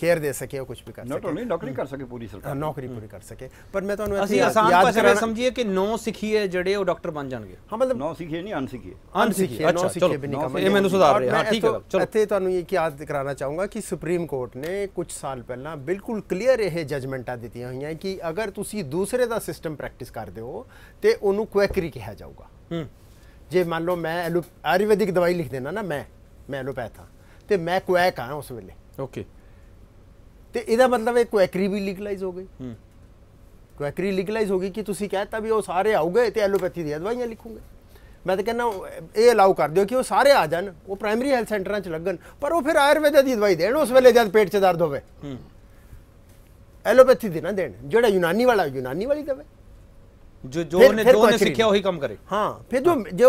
केयर दे सके, कुछ भी कर सके, नौकरी कर सके, पूरी नौकरी पूरी कर सके। पर मैं तो याद कर समझिए कि नौ सीखिए जड़े वो डॉक्टर बन जाएंगे। हाँ, मतलब नौ सीखिए नहीं अनसीखिए, अनसीखिए नौ सीखिए भी नहीं। ये मैंने सुधार रहे हैं, ठीक है। चलो इत्थे तुहानू ये याद कराना चाहूँगा कि सुप्रीम कोर्ट ने कुछ साल पहला बिल्कुल क्लीयर यह जजमेंटा दित्तियां होईयां कि अगर तुसीं दूसरे का सिस्टम प्रैक्टिस करदे हो तो उहनू क्वैकरी कहा जाऊगा। जे मान लो मैं आयुर्वैदिक दवाई लिख देना ना, मैं एलोपैथ हाँ, तो मैं क्वैक हाँ उस वेले। ओके, तो यदा मतलब एक क्वैकरी भी लीगलाइज हो गई। क्वैकरी लीगलाइज हो गई कि तुसी कहता भी वो सारे आओगे तो एलोपैथी दी दवाइयां लिखूंगे। मैं तो कहना ये अलाउ कर दो कि वो सारे आ जान, वो प्राइमरी हैल्थ सेंटर च लगन, पर वो फिर आयुर्वेद की दवाई देन उस वेले जब पेट च दर्द होवे। एलोपैथी दी ना देन, जो यूनानी वाला यूनानी वाली दवे, जो ने सीखा वही काम करे। हाँ, फिर जो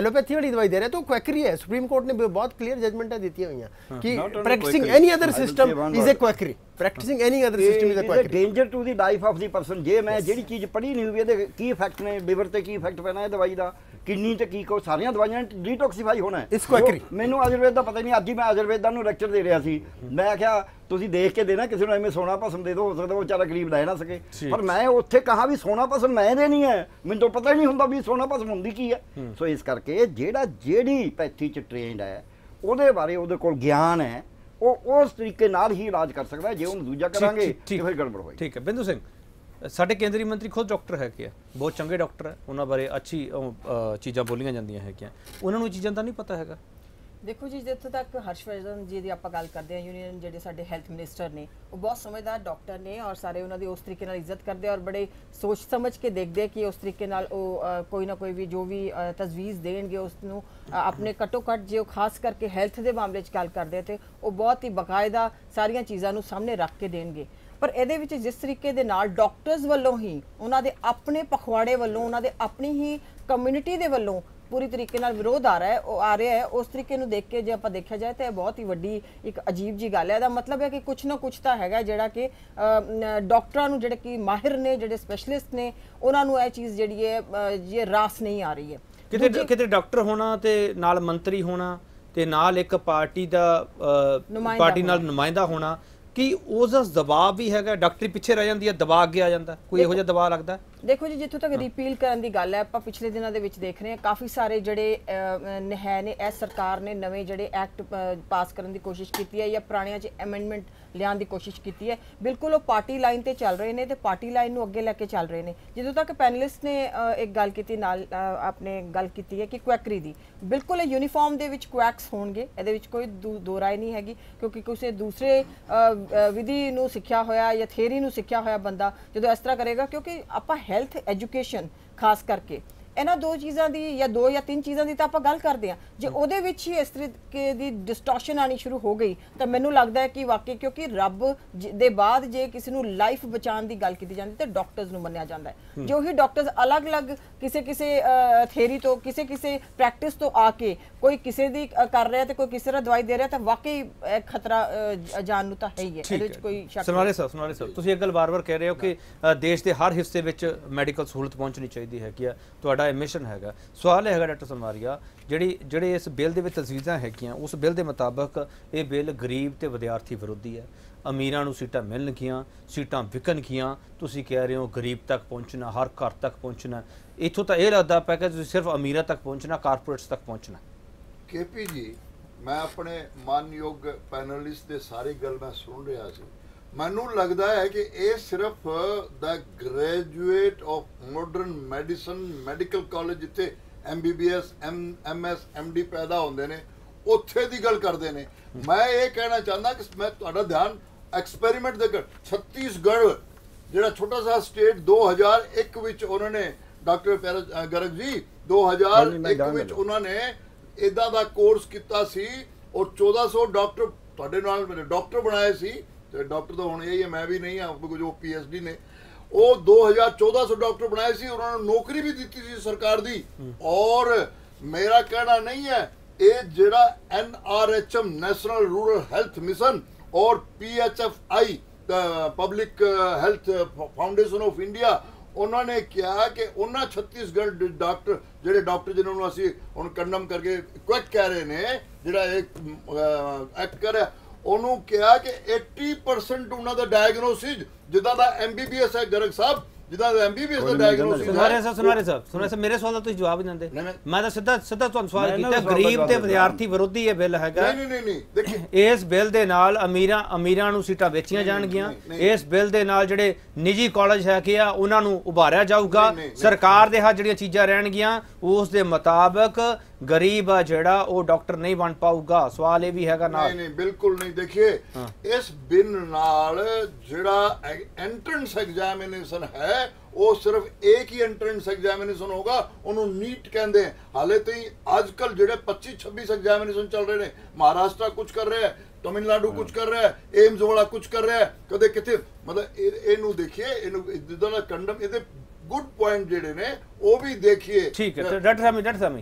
एलोपैथी वाली दवाई दे रहे तो क्वैकरी है। सुप्रीम कोर्ट ने बहुत क्लियर जजमेंट दी हुई है कि practising any other system is a quackery, practising any other system is a quackery, danger to the life of the person. जे मैं जेडी चीज पढ़ी नहीं हुई है की इफेक्ट ने लिवर ते की इफेक्ट पैना है दवाई दा, किडनी ते की, को सारियां दवाइयां डिटॉक्सीफाई होना है, इस क्वैकरी। मैनू आयुर्वेद दा पता नहीं, अज ही मैं आयुर्वेद दा नू लेक्चर दे रहा सी, मैं क्या ਤੁਸੀਂ ਦੇਖ ਕੇ ਦੇਣਾ ਕਿਸੇ ਨੂੰ, ਐਵੇਂ ਸੋਨਾ ਭਸਮ ਦੇ ਦੋ, ਹੋ ਸਕਦਾ ਉਹ ਵਿਚਾਰਾ ਗਰੀਬ ਲੈ ਨਾ ਸਕੇ। ਪਰ ਮੈਂ ਉੱਥੇ ਕਹਾ ਵੀ ਸੋਨਾ ਭਸਮ ਮੈਂ ਦੇਣੀ ਹੈ, ਮੈਨੂੰ ਤਾਂ ਪਤਾ ਹੀ ਨਹੀਂ ਹੁੰਦਾ ਵੀ ਸੋਨਾ ਭਸਮ ਹੁੰਦੀ ਕੀ ਹੈ। ਸੋ ਇਸ ਕਰਕੇ ਜਿਹੜਾ ਜਿਹੜੀ ਪੈਥੀ 'ਚ ਟ੍ਰੇਨਡ ਹੈ ਉਹਦੇ ਬਾਰੇ ਉਹਦੇ ਕੋਲ ਗਿਆਨ ਹੈ, ਉਹ ਉਸ ਤਰੀਕੇ ਨਾਲ ਹੀ ਇਲਾਜ ਕਰ ਸਕਦਾ। ਜੇ ਉਹਨੂੰ ਦੂਜਾ ਕਰਾਂਗੇ ਤਾਂ ਫਿਰ ਗੜਬੜ ਹੋਏਗੀ। ਠੀਕ ਹੈ, ਬਿੰਦੂ ਸਿੰਘ ਸਾਡੇ ਕੇਂਦਰੀ ਮੰਤਰੀ ਖੁਦ ਡਾਕਟਰ ਹੈਗੇ ਆ, ਬਹੁਤ ਚੰਗੇ ਡਾਕਟਰ ਹੈ, ਉਹਨਾਂ ਬਾਰੇ ਅੱਛੀ ਚੀਜ਼ਾਂ ਬੋਲੀਆਂ ਜਾਂਦੀਆਂ ਹੈਗੀਆਂ, ਉਹਨਾਂ ਨੂੰ ਚੀਜ਼ਾਂ ਦਾ ਨਹੀਂ ਪਤਾ ਹੈਗਾ। देखो जी, जितों तक हर्षवर्धन जी की आप गल करते हैं, यूनियन जो साढ़े हैल्थ मिनिस्टर ने, वो बहुत समझदार डॉक्टर ने और सारे उन्होंने उस तरीके नाल इज्जत करते हैं और बड़े सोच समझ के देखते हैं कि उस तरीके नाल कोई ना कोई भी जो भी तजवीज़ देंगे उसनू अपने घट्टो घट, जो खास करके हैल्थ के मामले गल करते थे, वो बहुत ही बाकायदा सारिया चीज़ों सामने रख के देंगे। पर ये जिस तरीके दे नाल डॉक्टर्स वालों ही, उन्होंने अपने पखवाड़े वालों, उन्होंने अपनी ही कम्यूनिटी के वालों पूरी तरीके नाल विरोध आ रहा है, उस तरीके नू देख के जे आपां देखा जाए तो बहुत ही वड्डी एक अजीब जी गल है। मतलब है कि कुछ ना कुछ तो हैगा जिहड़ा कि डॉक्टरां नू, जिहड़े कि माहिर ने, जिहड़े स्पैशलिस्ट ने, उन्हां नू ये चीज़ जिहड़ी है ये रास नहीं आ रही है। किते डॉक्टर होना ते नाल मंत्री होना ते नाल एक पार्टी दा पार्टी नाल नुमाइंदा होना, कि उसका दबाव भी है, डॉक्टरी पीछे रह जाती है, दबाव अगे आ जाता, कोई इहो जिहा दबाव लगता है। देखो जी, जितों तक रिपील करने की गल है, आप पिछले दिनों के देख रहे हैं काफ़ी सारे जोड़े है ने, इस सरकार ने नवे जोड़े एक्ट पास करने की कोशिश की है या पुराणिया अमेंडमेंट लिया की कोशिश की है। बिल्कुल वो पार्टी लाइन पर चल रहे हैं, पार्टी लाइन को अगे लैके चल रहे हैं। जितों तक पैनलिस्ट ने एक गल की, आपने गल की है कि क्वैकरी की, बिल्कुल यूनीफॉर्म के क्वैक्स होणगे, इहदे कोई दो राय नहीं हैगी, क्योंकि किसी दूसरे विधि नू सिक्ख्या होया या थेरी नू सिक्ख्या होया बंदा जो इस तरह करेगा, क्योंकि आपां हैल्थ एजुकेशन खास करके ਇਹਨਾਂ ਦੋ ਚੀਜ਼ਾਂ ਦੀ ਜਾਂ ਦੋ ਜਾਂ ਤਿੰਨ ਚੀਜ਼ਾਂ ਦੀ ਤਾਂ ਆਪਾਂ ਗੱਲ ਕਰਦੇ ਆ, ਜੇ ਉਹਦੇ ਵਿੱਚ ਹੀ ਇਸ ਤਰੀਕੇ ਦੀ ਡਿਸਟੋਰਸ਼ਨ ਆਣੀ ਸ਼ੁਰੂ ਹੋ ਗਈ ਤਾਂ ਮੈਨੂੰ ਲੱਗਦਾ ਹੈ ਕਿ ਵਾਕਈ, ਕਿਉਂਕਿ ਰੱਬ ਦੇ ਬਾਅਦ ਜੇ ਕਿਸੇ ਨੂੰ ਲਾਈਫ ਬਚਾਉਣ ਦੀ ਗੱਲ ਕੀਤੀ ਜਾਂਦੀ ਤਾਂ ਡਾਕਟਰਸ ਨੂੰ ਮੰਨਿਆ ਜਾਂਦਾ ਹੈ। ਜੇ ਉਹੀ ਡਾਕਟਰਸ ਅਲੱਗ-ਅਲੱਗ ਕਿਸੇ ਥਿਊਰੀ ਤੋਂ ਕਿਸੇ ਪ੍ਰੈਕਟਿਸ ਤੋਂ ਆ ਕੇ ਕੋਈ ਕਿਸੇ ਦੀ ਕਰ ਰਿਹਾ ਤੇ ਕੋਈ ਕਿਸੇ ਦਾ ਦਵਾਈ ਦੇ ਰਿਹਾ ਤਾਂ ਵਾਕਈ ਖਤਰਾ ਜਾਨ ਨੂੰ ਤਾਂ ਹੈ ਹੀ ਹੈ, ਇਹਦੇ ਵਿੱਚ ਕੋਈ ਸ਼ੱਕ ਨਹੀਂ। ਸੁਨਾਰੇ ਸਾਹਿਬ ਤੁਸੀਂ ਇੱਕ ਗੱਲ ਵਾਰ-ਵਾਰ ਕਹਿ ਰਹੇ ਹੋ ਕਿ ਦੇਸ਼ ਦੇ ਹਰ ਹਿੱਸੇ ਵਿੱਚ ਮੈਡੀਕਲ ਸਹੂਲਤ ਪਹੁੰਚਣੀ ਚਾਹੀਦੀ ਹੈ ਕਿ ਤੁਹਾਡਾ ਇਹ ਮਿਸ਼ਨ ਹੈਗਾ। ਸਵਾਲ ਇਹ ਹੈਗਾ ਡਾਕਟਰ ਸਨਮਾਰੀਆ, ਜਿਹੜੇ ਇਸ ਬਿੱਲ ਦੇ ਵਿੱਚ ਤਜਵੀਜ਼ਾਂ ਹੈਗੀਆਂ ਉਸ ਬਿੱਲ ਦੇ ਮੁਤਾਬਕ ਇਹ ਬਿੱਲ ਗਰੀਬ ਤੇ ਵਿਦਿਆਰਥੀ ਵਿਰੋਧੀ ਹੈ। ਅਮੀਰਾਂ ਨੂੰ ਸੀਟਾਂ ਮਿਲਣਗੀਆਂ, ਸੀਟਾਂ ਵਿਕਣਗੀਆਂ, ਤੁਸੀਂ ਕਹਿ ਰਹੇ ਹੋ ਗਰੀਬ ਤੱਕ ਪਹੁੰਚਣਾ, ਹਰ ਘਰ ਤੱਕ ਪਹੁੰਚਣਾ। ਇੱਥੋਂ ਤਾਂ ਇਹ ਲੱਗਦਾ ਪਿਆ ਕਿ ਤੁਸੀਂ ਸਿਰਫ ਅਮੀਰਾਂ ਤੱਕ ਪਹੁੰਚਣਾ, ਕਾਰਪੋਰੇਟਸ ਤੱਕ ਪਹੁੰਚਣਾ। KP ਜੀ, ਮੈਂ ਆਪਣੇ ਮਾਨਯੋਗ ਪੈਨਲਿਸਟ ਦੇ ਸਾਰੀ ਗੱਲ ਮੈਂ ਸੁਣ ਰਿਹਾ ਸੀ, ਮੈਨੂੰ ਲੱਗਦਾ ਹੈ ਕਿ ਇਹ ਸਿਰਫ ਦਾ graduate of modern medicine medical college ਜਿੱਥੇ MBBS MS MD ਪੈਦਾ ਹੁੰਦੇ ਨੇ ਉੱਥੇ ਦੀ ਗੱਲ ਕਰਦੇ ਨੇ। ਮੈਂ ਇਹ ਕਹਿਣਾ ਚਾਹੁੰਦਾ ਕਿ ਮੈਂ ਤੁਹਾਡਾ ਧਿਆਨ ਐਕਸਪੈਰੀਮੈਂਟ ਦੇ ਕਰ ਛੱਤੀਸਗੜ੍ਹ ਜਿਹੜਾ ਛੋਟਾ ਜਿਹਾ ਸਟੇਟ 2001 ਵਿੱਚ ਉਹਨਾਂ ਨੇ ਡਾਕਟਰ ਗਰਗ ਜੀ 2001 ਵਿੱਚ ਉਹਨਾਂ ਨੇ ਇਦਾਂ ਦਾ ਕੋਰਸ ਕੀਤਾ ਸੀ ਔਰ 1400 ਡਾਕਟਰ ਤੁਹਾਡੇ ਨਾਲ ਡਾਕਟਰ ਬਣਾਏ ਸੀ। ਤੇ ਡਾਕਟਰ ਤਾਂ ਹੁਣ ਇਹੀ ਹੈ, ਮੈਂ ਵੀ ਨਹੀਂ ਹਾਂ ਕੁਝ, ਉਹ PhD ਨੇ। ਉਹ 1400 ਡਾਕਟਰ ਬਣਾਏ ਸੀ, ਉਹਨਾਂ ਨੂੰ ਨੌਕਰੀ ਵੀ ਦਿੱਤੀ ਸੀ ਸਰਕਾਰ ਦੀ। ਔਰ ਮੇਰਾ ਕਹਿਣਾ ਨਹੀਂ ਹੈ ਇਹ ਜਿਹੜਾ NRHM national rural health mission ਔਰ PHFI public health foundation of India ਉਹਨਾਂ ਨੇ ਕਿਹਾ ਕਿ ਉਹਨਾਂ ਛੱਤੀਸਗੜ੍ਹ ਦੇ ਡਾਕਟਰ ਜਿਹੜੇ ਡਾਕਟਰ ਜਿਹਨਾਂ ਨੂੰ ਅਸੀਂ ਹੁਣ ਕੰਡਮ ਕਰਕੇ ਕੁਇਕ ਕਹਿ ਰਹੇ ਨੇ, ਜਿਹੜਾ ਇਹ ਐਕਟ ਕਰਿਆ ਉਹਨੂੰ ਕਿਹਾ ਕਿ 80% ਉਹਨਾਂ ਦਾ ਡਾਇਗਨੋਸਿਸ ਜਿੱਦਾਂ ਦਾ MBBS ਹੈ ਗਰਗ ਸਾਹਿਬ, ਜਿੱਦਾਂ ਦਾ MBBS ਦਾ ਡਾਇਗਨੋਸਿਸ। ਸੁਨਾਰੇ ਸਾਹਿਬ ਮੇਰੇ ਸਵਾਲ ਦਾ ਤੁਸੀਂ ਜਵਾਬ ਨਹੀਂ ਦਿੰਦੇ। ਮੈਂ ਤਾਂ ਸਿੱਧਾ ਤੁਹਾਨੂੰ ਸਵਾਲ ਕੀਤਾ, ਗਰੀਬ ਤੇ ਵਿਦਿਆਰਥੀ ਵਿਰੋਧੀ ਇਹ ਬਿੱਲ ਹੈਗਾ। ਨਹੀਂ ਦੇਖੋ, ਇਸ ਬਿੱਲ ਦੇ ਨਾਲ ਅਮੀਰਾਂ ਨੂੰ ਸੀਟਾਂ ਵੇਚੀਆਂ ਜਾਣਗੀਆਂ, ਇਸ ਬਿੱਲ ਦੇ ਨਾਲ ਜਿਹੜੇ ਨਿੱਜੀ ਕਾਲਜ ਹੈਗੇ ਆ ਉਹਨਾਂ ਨੂੰ ਉਭਾਰਿਆ ਜਾਊਗਾ। ਸਰਕਾਰ ਦੇ ਹੱਥ ਜਿਹੜੀਆਂ ਚੀਜ਼ਾਂ ਰਹਿਣਗੀਆਂ ਉਸ ਦੇ ਮੁਤਾਬਕ गरीब जड़ा वो डॉक्टर नहीं बन पाऊगा। सवाल ये भी है का नाल नहीं बिल्कुल नहीं। देखिए इस बिन नाल जड़ा एंट्रेंस एग्जामिनेशन है वो सिर्फ एक ही एंट्रेंस एग्जामिनेशन होगा, उन्होंने नीट कहते हैं। हाले तो आजकल जो 25-26 एग्जामिनेशन चल रहे हैं, महाराष्ट्र कुछ कर रहे हैं, तमिलनाडु कुछ कर रहा है, एम्स वाला कुछ कर रहा है, कदे कितने मतलब इनू देखिए इनू कंडम ए ਗੁੱਡ ਪੁਆਇੰਟ ਜਿਹੜੇ ਨੇ ਉਹ ਵੀ ਦੇਖੀਏ। ਠੀਕ ਹੈ ਡਾਕਟਰ ਸਾਹਿਬ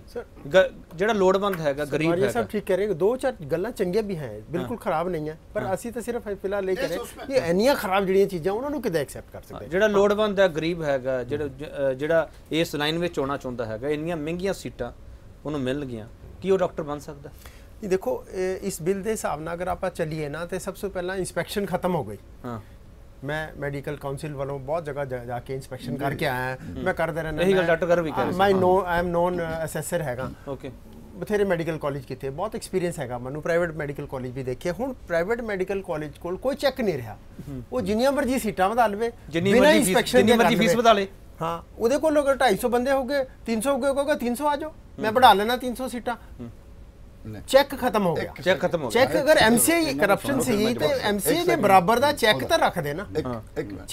ਜਿਹੜਾ ਲੋੜਵੰਦ ਹੈਗਾ ਗਰੀਬ ਹੈਗਾ ਸਭ ਠੀਕ ਕਹਿ ਰਹੇ, ਦੋ ਚਾਰ ਗੱਲਾਂ ਚੰਗੀਆਂ ਵੀ ਹੈ, ਬਿਲਕੁਲ ਖਰਾਬ ਨਹੀਂ ਹੈ, ਪਰ ਅਸੀਂ ਤਾਂ ਸਿਰਫ ਫਿਲਹਾਲ ਇਹ ਕਹਿ ਰਹੇ ਕਿ ਇੰਨੀਆਂ ਖਰਾਬ ਜਿਹੜੀਆਂ ਚੀਜ਼ਾਂ ਉਹਨਾਂ ਨੂੰ ਕਿਦਾਂ ਐਕਸੈਪਟ ਕਰ ਸਕਦੇ। ਜਿਹੜਾ ਲੋੜਵੰਦ ਹੈ, ਗਰੀਬ ਹੈਗਾ, ਜਿਹੜਾ ਇਸ ਲਾਈਨ ਵਿੱਚ ਆਉਣਾ ਚਾਹੁੰਦਾ ਹੈਗਾ, ਇੰਨੀਆਂ ਮਹਿੰਗੀਆਂ ਸੀਟਾਂ ਉਹਨੂੰ ਮਿਲਣਗੀਆਂ, ਕੀ ਉਹ ਡਾਕਟਰ ਬਣ ਸਕਦਾ? ਇਹ ਦੇਖੋ, ਇਸ ਬਿੱਲ ਦੇ ਹਿਸਾਬ ਨਾਲ ਅਗਰ ਆਪਾਂ ਚੱਲੀਏ ਨਾ ਤੇ ਸਭ ਤੋਂ ਪਹਿਲਾਂ ਇੰਸਪੈਕਸ਼ਨ ਖਤਮ ਹੋ ਗਈ। मैं मेडिकल काउंसिल वालों बहुत जगह जाके इंस्पेक्शन करके आया है, मैं कर दे रहा मैं no I am non assessor हैगा। बथेरे मेडिकल कॉलेज की थे बहुत एक्सपीरियंस हैगा, मैं प्राइवेट मेडिकल कॉलेज भी देखे हूँ। प्राइवेट मेडिकल कॉलेज को कोई चेक नहीं रहा, वो जिन्नियां मर्जी सीटा बता लवे बिना इंस्पेक्शन फीस बता ले। हाँ, वो कोल अगर 250 बंदे हो गए 300 हो गए कहोगे 300 आ जाओ मैं बढ़ा लेना 300 सीटा। ਚੈੱਕ ਖਤਮ ਹੋ ਗਿਆ, ਚੈੱਕ ਅਗਰ MCA ਕਰਪਸ਼ਨ ਸੀ ਤੇ MCA ਦੇ ਬਰਾਬਰ ਦਾ ਚੈੱਕ ਤਾਂ ਰੱਖ ਦੇਣਾ,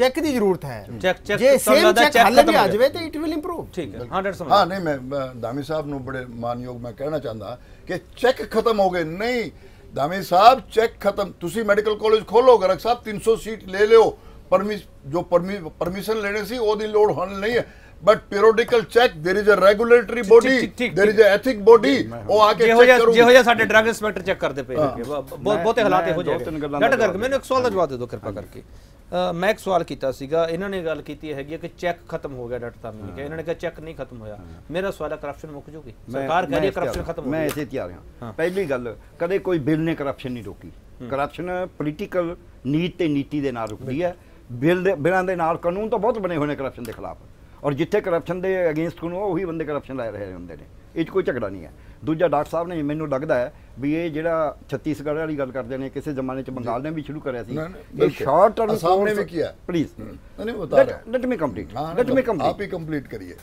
ਚੈੱਕ ਦੀ ਜ਼ਰੂਰਤ ਹੈ। ਜੇ ਸੇਮ ਚੈੱਕ ਹੱਲ ਵੀ ਆ ਜਾਵੇ ਤੇ ਇਟ ਵਿਲ ਇੰਪਰੂਵ। ਠੀਕ ਹੈ 100%। ਹਾਂ ਨਹੀਂ, ਮੈਂ ਦਾਮੀ ਸਾਹਿਬ ਨੂੰ ਬੜੇ ਮਾਨਯੋਗ ਮੈਂ ਕਹਿਣਾ ਚਾਹੁੰਦਾ ਕਿ ਚੈੱਕ ਖਤਮ ਹੋ ਗਏ। ਨਹੀਂ ਦਾਮੀ ਸਾਹਿਬ, ਚੈੱਕ ਖਤਮ, ਤੁਸੀਂ ਮੈਡੀਕਲ ਕਾਲਜ ਖੋਲੋ ਗਰਗ ਸਾਹਿਬ, 300 ਸੀਟ ਲੈ ਲਿਓ, परमिशन लेने सी वो दिन लोड होने नहीं है, but periodical check, there is a regulatory body, there is a ethic body, वो आके चेक करो। जे हो जा साडे ड्रग इंस्पेक्टर चेक करते पे बहुते हालात हो जाए। डट करके मैंने एक सवाल का जवाब दे दो कृपा करके। मैं एक सवाल किया सीगा, इन्हों ने गल की हैगी कि चेक खत्म हो गया, डट साहब ने कहा, इन्होंने कहा चेक नहीं खत्म होया। मेरा सवाल है करप्शन मुक जूगी? सरकार कह रही है करप्शन खत्म हो गया, मैं इसे तैयार हां। पहली गल, कदे कोई बिल ने करप्शन नहीं रोकी, करप्शन पोलिटिकल नीत ते नीति दे नाल रुकदी है। ਬਿਲਾਂ ਦੇ ਨਾਲ ਕਾਨੂੰਨ ਤਾਂ ਬਹੁਤ ਬਣੇ ਹੋਏ ਨੇ ਕਰਪਸ਼ਨ ਦੇ ਖਿਲਾਫ, ਔਰ ਜਿੱਥੇ ਕਰਪਸ਼ਨ ਦੇ ਅਗੇਂਸਟ ਕਾਨੂੰਨ ਉਹੀ ਬੰਦੇ ਕਰਪਸ਼ਨ ਲੈ ਰਹੇ ਹੁੰਦੇ ਨੇ, ਇਹ 'ਚ ਕੋਈ ਝਗੜਾ ਨਹੀਂ ਹੈ। ਦੂਜਾ ਡਾਕਟਰ ਸਾਹਿਬ ਨੇ, ਮੈਨੂੰ ਲੱਗਦਾ ਹੈ ਵੀ ਇਹ ਜਿਹੜਾ ਛੱਤੀਸਗੜ੍ਹ ਵਾਲੀ ਗੱਲ ਕਰਦੇ ਨੇ, ਕਿਸੇ ਜ਼ਮਾਨੇ 'ਚ ਬੰਗਾਲ ਨੇ ਵੀ ਸ਼ੁਰੂ ਕਰਿਆ ਸੀ ਇਹ ਸ਼ਾਰਟ ਟਰਮ ਸਾਹਮਣੇ ਵੀ ਕੀਤਾ। ਪਲੀਜ਼ ਨਹੀਂ ਬਤਾ ਰਿਹਾ, ਲੈਟ ਮੀ ਕੰਪਲੀਟ ਆਪ ਹੀ ਕੰਪਲੀਟ ਕਰੀਏ।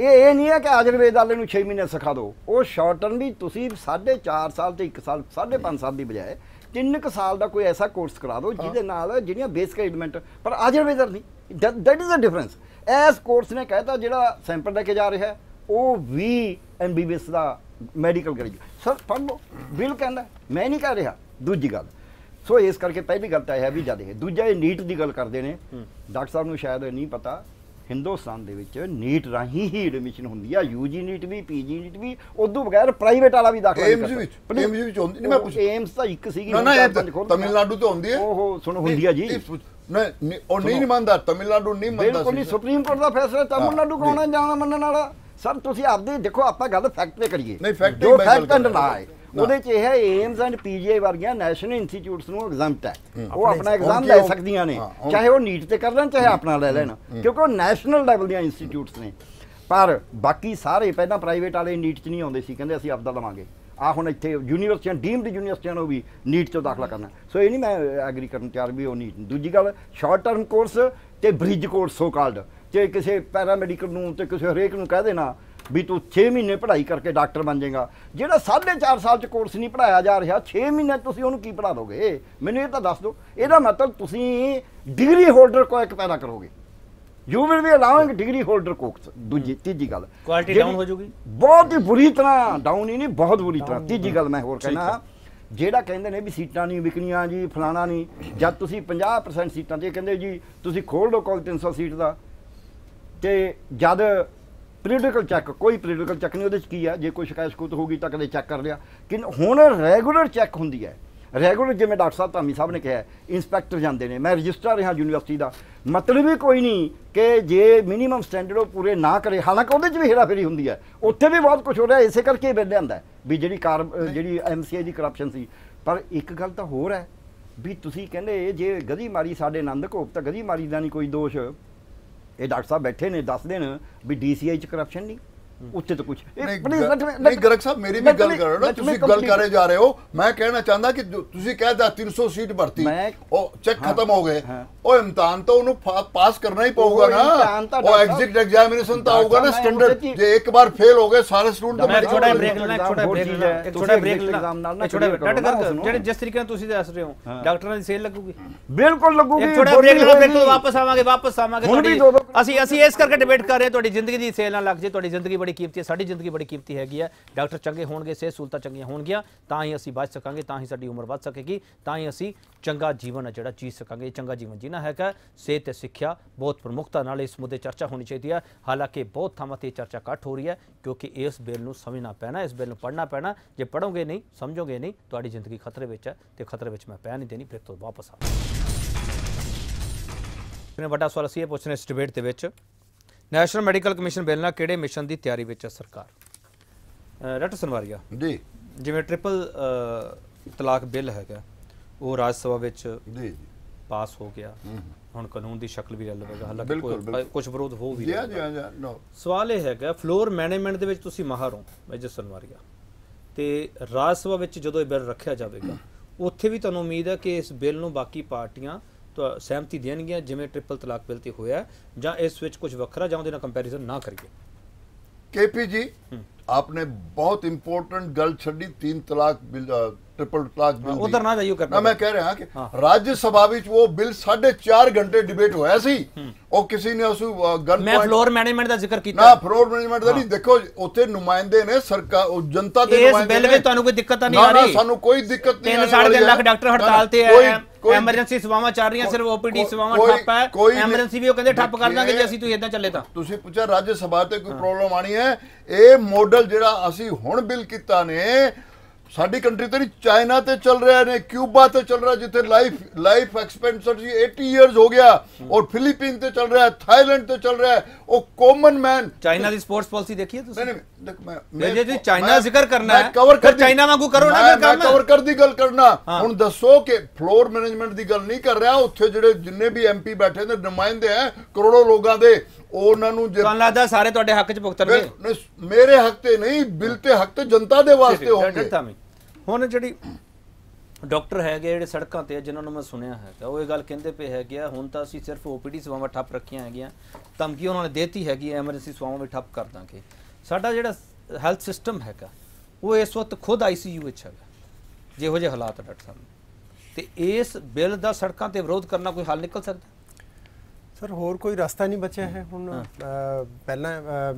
ਇਹ ਨਹੀਂ ਹੈ ਕਿ ਆਯੁਰਵੇਦ ਵਾਲੇ ਨੂੰ 6 ਮਹੀਨੇ ਸਿਖਾ ਦਿਓ, ਉਹ ਸ਼ਾਰਟ ਟਰਮ ਵੀ ਤੁਸੀਂ 4.5 ਸਾਲ ਤੇ 1 ਸਾਲ 5.5 ਸਾਲ ਦੀ ਬਜਾਏ 3 साल का कोई ऐसा कोर्स करा दो जिहदे जिहड़ियां बेसिक एडमेंट पर आयुर्वेदर नहीं, दैट इज़ द डिफरेंस। इस कोर्स ने कहता जिहड़ा सैंपल लेके जा रहा है वो भी MBBS का मैडिकल करेगी। सर पढ़ लो, बिल कहना मैं नहीं कह रहा। दूजी गल, सो इस करके पहली गल तो यह है भी ज्यादा है। दूजा ये नीट की गल करते हैं, डॉक्टर साहब को शायद नहीं पता हिंदुस्तान के नीट राही ही एडमिशन होंगी है, UG नीट भी PG नीट भी, उदू बगैर प्राइवेट वाला भी दाखिल। एम्स तो एक तमिलनाडु तो होंगी है, ओह सुनो होंगी है जी, नहीं मानता तमिलनाडु नहीं मानता, सुप्रीम कोर्ट का फैसला तमिलनाडु कौन जाना मनना वाला। सर तुसीं आपदे देखो, आपां गल फैक्ट पे करिए, जो फैक्ट एंड ला है ਉਹਦੇ ਚ ਇਹ ਏਮਸ ਐਂਡ PGI ਵਰਗੀਆਂ ਨੈਸ਼ਨਲ ਇੰਸਟੀਚਿਊਟਸ ਨੂੰ ਐਗਜ਼ੈਂਪਟ ਹੈ, ਉਹ ਆਪਣਾ ਐਗਜ਼ਾਮ ਲੈ ਸਕਦੀਆਂ ਨੇ, ਚਾਹੇ ਉਹ ਨੀਟ ਤੇ ਕਰ ਲੈਣ ਚਾਹੇ ਆਪਣਾ ਲੈ ਲੈਣ, ਕਿਉਂਕਿ ਉਹ ਨੈਸ਼ਨਲ ਲੈਵਲ ਦੀਆਂ ਇੰਸਟੀਚਿਊਟਸ ਨੇ। ਪਰ ਬਾਕੀ ਸਾਰੇ ਪਹਿਲਾਂ ਪ੍ਰਾਈਵੇਟ ਵਾਲੇ ਨੀਟ ਚ ਨਹੀਂ ਆਉਂਦੇ ਸੀ, ਕਹਿੰਦੇ ਅਸੀਂ ਆਪਦਾ ਲਵਾਂਗੇ। ਆ ਹੁਣ ਇੱਥੇ ਯੂਨੀਵਰਸਿਟੀਆਂ ਡੀਮਡ ਯੂਨੀਵਰਸਿਟੀਆਂ ਨੂੰ ਵੀ ਨੀਟ ਚੋਂ ਦਾਖਲਾ ਕਰਨਾ। ਸੋ ਇਹ ਨਹੀਂ ਮੈਂ ਐਗਰੀ ਕਰਨ ਤਿਆਰ ਵੀ ਉਹ ਨੀਟ। ਦੂਜੀ ਗੱਲ ਸ਼ਾਰਟ ਟਰਮ ਕੋਰਸ ਤੇ ਬ੍ਰਿਜ ਕੋਰਸ ਸੋ ਕਾਲਡ, ਜੇ ਕਿਸੇ ਪੈਰਾਮੈਡੀਕਲ ਨੂੰ ਤੇ ਕਿਸੇ ਹਰੇਕ ਨੂੰ ਕਹਿ ਦੇਣਾ भी तू 6 महीने पढ़ाई करके डॉक्टर बन जाएगा, जोड़ा 4.5 साल कोर्स नहीं पढ़ाया जा रहा, 6 महीने तुम्हें की पढ़ा दोगे? मैंने ये तो दस दो, यदा मतलब तुम डिग्री होल्डर को एक पैदा करोगे, you will be allowing degree holder course. दूजी तीजी गल क्वालिटी डाउन हो जाएगी, बहुत ही बुरी तरह डाउन ही नहीं बहुत बुरी तरह। तीजी गल मैं होर कहना, ਜਿਹੜਾ ਕਹਿੰਦੇ ਨੇ ਵੀ ਸੀਟਾਂ ਨਹੀਂ ਵਿਕਣੀਆਂ ਜੀ ਫਲਾਣਾ ਨਹੀਂ, ਜਦ ਤੁਸੀਂ 50% ਸੀਟਾਂ ਤੇ ਕਹਿੰਦੇ ਜੀ ਤੁਸੀਂ ਖੋਲ ਲਓ ਕੋਲ 300 ਸੀਟ ਦਾ, ਤੇ ਜਦ पोलीटिकल चैक कोई पोलीटिकल चैक नहीं, वो की है जो कोई शिकायत शकूत होगी तो कदम चैक कर लिया कि हूँ रेगूलर चैक होंगी है। रेगूलर जिमें डॉक्टर साहब धामी साहब ने कहा इंस्पैक्टर जाते हैं, मैं रजिस्ट्रार रहा यूनिवर्सिटी का, मतलब भी कोई नहीं कि जे मिनीमम स्टैंडर्ड वो पूरे ना करे, हालांकि वो भी हेराफेरी होंगी है, उत्थे भी बहुत कुछ हो रहा है। इस करके बिल आता है भी जी जी MCA की करप्शन सी। पर एक गल तो होर है भी तुसीं कहंदे जे गधी मारी साडे आनंद कोप, तो गधी मारी का नहीं कोई दोष, ये डॉक्टर साहब बैठे ने दस दिन भी DCI च करप्शन नहीं, उत्ते तो कुछ नहीं। गरग साहब मेरी भी गल कर रहे हो, तुसी गल करे जा रहे हो। मैं कहना चाहता कि तुसी कह दा 300 सीट भर्ती और चेक खत्म हो गए, और इम्तिहान तो उन्होंने पास करना ही पड़ेगा ना, और एग्जिट एग्जामिनेशन तो होगा ना स्टैंडर्ड, जे एक बार फेल हो गए सारे स्टूडेंट तो। मैं छोटा ब्रेक लेना जिस तरीके तुसी दस रहे हो डॉक्टरां दी सेल लगूगी, बिल्कुल लगूगी। छोटा ब्रेक लो, फिर तो वापस आवांगे। ਅਸੀਂ ਇਸ ਕਰਕੇ डिबेट कर रहे हैं, ਤੁਹਾਡੀ ਜ਼ਿੰਦਗੀ ਦੀ ਸੇਲ ਨਾ ਲੱਗ ਜੇ, ਤੁਹਾਡੀ ਜ਼ਿੰਦਗੀ बड़ी कीमती है, साड़ी जिंदगी बड़ी कीमती हैगी है। डॉक्टर चंगे होणगे, सेहत सहूलतां चंगीआं होणगीआं, तां ही असीं बच सकांगे, तां ही साडी उमर वध सकेगी, तां ही असीं चंगा जीवन जिहड़ा जी सकांगे। चंगा जीवन जीना हैगा सेहत ते सिक्ख्या बहुत प्रमुखता नाल इस मुद्दे चर्चा होनी चाहिए है। हालांकि बहुत थावां ते चर्चा घट हो रही है, क्योंकि इस बिल नूं समझना पैना, इस बिल नूं पढ़ना पैना। जे पढ़ोगे नहीं समझोगे नहीं तुहाडी जिंदगी खतरे विच है, ते खतरे विच मैं पै नहीं देनी। फिर तो वापस आने वड्डा सवाल असीं पुछना इस डिबेट दे विच, ਨੈਸ਼ਨਲ ਮੈਡੀਕਲ ਕਮਿਸ਼ਨ ਬਿੱਲ ਨਾਲ ਕਿਹੜੇ ਮਿਸ਼ਨ ਦੀ ਤਿਆਰੀ ਵਿੱਚ ਹੈ ਸਰਕਾਰ? ਡਾਕਟਰ ਸਨਵਾਰੀਆ ਜੀ, ਜਿਵੇਂ ਟ੍ਰਿਪਲ ਤਲਾਕ ਬਿੱਲ ਹੈਗਾ ਉਹ ਰਾਜ ਸਭਾ ਵਿੱਚ ਜੀ ਪਾਸ ਹੋ ਗਿਆ, ਹੁਣ ਕਾਨੂੰਨ ਦੀ ਸ਼ਕਲ ਵੀ ਲੈ ਲਵੇਗਾ, ਹਾਲਾਂਕਿ ਕੁਝ ਵਿਰੋਧ ਹੋ ਵੀ ਰਿਹਾ। ਸਵਾਲ ਇਹ ਹੈਗਾ ਫਲੋਰ ਮੈਨੇਜਮੈਂਟ ਦੇ ਵਿੱਚ ਤੁਸੀਂ ਮਾਹਰ ਹੋ ਡਾਕਟਰ ਸਨਵਾਰੀਆ, ਤੇ ਰਾਜ ਸਭਾ ਵਿੱਚ ਜਦੋਂ ਇਹ ਬਿੱਲ ਰੱਖਿਆ ਜਾਵੇਗਾ ਉੱਥੇ ਵੀ ਤੁਹਾਨੂੰ ਉਮੀਦ ਹੈ ਕਿ ਇਸ ਬਿੱਲ ਨੂੰ ਬਾਕੀ ਪਾਰਟੀਆਂ तो सहमति देनगियां, जिवें ट्रिपल तलाक बिल ते होया, जां इस विच कुछ वखरा जां उहदे नाल कंपैरिजन ना करिए। KP जी आपने बहुत इंपोर्टेंट गल छड़ी, 3 तलाक बिल, ट्रिपल तलाक बिल उधर ना जाइयो करना। मैं कह रहा कि राज्यसभा विच वो बिल 4.5 घंटे डिबेट होया सी, और किसी ने उस गन मैं फ्लोर मैनेजमेंट दा जिक्र कीता ना, फ्लोर मैनेजमेंट दा नहीं। देखो उत्थे नुमाइंदे ने सरकार जनता दे नुमाइंदे, इस बिल विच तुहानू कोई दिक्कत नहीं आ रही? सानू कोई दिक्कत नहीं, 3.5 लाख डॉक्टर हड़ताल ते है, ਐਮਰਜੈਂਸੀ ਸੇਵਾਵਾਂ ਚੱਲ ਰਹੀਆਂ, ਸਿਰਫ OPD ਸੇਵਾਵਾਂ ਠੱਪ ਹੈ, ਐਮਰਜੈਂਸੀ ਵੀ ਉਹ ਕਹਿੰਦੇ ਠੱਪ ਕਰ ਦਾਂਗੇ ਜੇ ਅਸੀਂ ਤੁਸੀਂ ਇਦਾਂ ਚੱਲੇ ਤਾਂ। ਤੁਸੀਂ ਪੁੱਛਿਆ ਰਾਜ ਸਭਾ ਤੇ ਕੋਈ ਪ੍ਰੋਬਲਮ ਆਣੀ ਹੈ, ਇਹ ਮਾਡਲ ਜਿਹੜਾ ਅਸੀਂ ਹੁਣ ਬਿਲ ਕੀਤਾ ਨੇ ਸਾਡੀ ਕੰਟਰੀ ਤੇ ਚਾਈਨਾ ਤੇ ਚੱਲ ਰਿਹਾ ਨੇ, ਕਿਊਬਾ ਤੇ ਚੱਲ ਰਿਹਾ ਜਿੱਥੇ ਲਾਈਫ ਐਕਸਪੈਂਸੈਂਸੀ 80 ਇਅਰਸ ਹੋ ਗਿਆ, ਔਰ ਫਿਲੀਪੀਨ ਤੇ ਚੱਲ ਰਿਹਾ, ਥਾਈਲੈਂਡ ਤੇ ਚੱਲ ਰਿਹਾ। ਉਹ ਕਾਮਨ ਮੈਨ ਚਾਈਨਾ ਦੀ ਸਪੋਰਟਸ ਪਾਲਿਸੀ ਦੇਖੀ ਹੈ ਤੁਸੀਂ? ਨਹੀਂ ਦੇਖ ਮੈਂ ਜੇ ਚਾਈਨਾ ਜ਼ਿਕਰ ਕਰਨਾ ਹੈ ਫਿਰ ਚਾਈਨਾ ਵਾਂਗੂ ਕਰੋ ਨਾ, ਫਿਰ ਕੰਮ ਕਵਰ ਕਰ ਦੀ ਗੱਲ ਕਰਨਾ। ਹੁਣ ਦੱਸੋ ਕਿ ਫਲੋਰ ਮੈਨੇਜਮੈਂਟ ਦੀ ਗੱਲ ਨਹੀਂ ਕਰ ਰਿਹਾ, ਉੱਥੇ ਜਿਹੜੇ ਜਿੰਨੇ ਵੀ MP ਬੈਠੇ ਨੇ ਨੁਮਾਇੰਦੇ ਹੈ ਕਰੋੜਾਂ ਲੋਕਾਂ ਦੇ, ਉਹਨਾਂ ਨੂੰ ਜੇ ਤੁਹਾਨੂੰ ਲੱਗਦਾ ਸਾਰੇ ਤੁਹਾਡੇ ਹੱਕ 'ਚ ਭੁਗਤਣਗੇ? ਮੇਰੇ ਹੱਕ ਤੇ ਨਹੀਂ, ਬਿੱਲ ਤੇ ਹੱਕ ਤੇ ਜਨਤਾ ਦੇ ਵਾਸਤੇ ਹੋਣਗੇ। ਹੁਣ ਜਿਹੜੀ ਡਾਕਟਰ ਹੈਗੇ ਜਿਹੜੇ ਸੜਕਾਂ ਤੇ ਜਿਨ੍ਹਾਂ ਨੂੰ ਮੈਂ ਸੁਣਿਆ ਹੈਗਾ ਉਹ ਇਹ ਗੱਲ ਕਹਿੰਦੇ ਪਏ ਹੈਗੇ ਆ ਹੁਣ ਤਾਂ ਅਸੀਂ ਸਿਰਫ OPD ਸੇਵਾਵਾਂ ਠੱਪ ਰੱਖੀਆਂ ਹੈਗੀਆਂ, ਧਮਕੀ ਉਹਨਾਂ ਨੇ ਦੇਤੀ ਹੈਗੀ ਐਮਰਜੈਂਸੀ ਸੇਵਾਵਾਂ ਵੀ ਠੱਪ ਕਰ ਦਾਂਗੇ। ਸਾਡਾ ਜਿਹੜਾ ਹੈਲਥ ਸਿਸਟਮ ਹੈਗਾ ਉਹ ਇਸ ਵਕਤ ਖੁਦ ICU ਵਿੱਚ ਹੈਗਾ ਜਿਹੋ ਜਿਹੇ ਹਾਲਾਤ ਡਾਕਟਰ ਸਾਹਿਬ। तो इस बिल का सड़कों पर विरोध करना कोई हल निकल सकता? सर होर कोई रास्ता नहीं बचा है। हुण पहला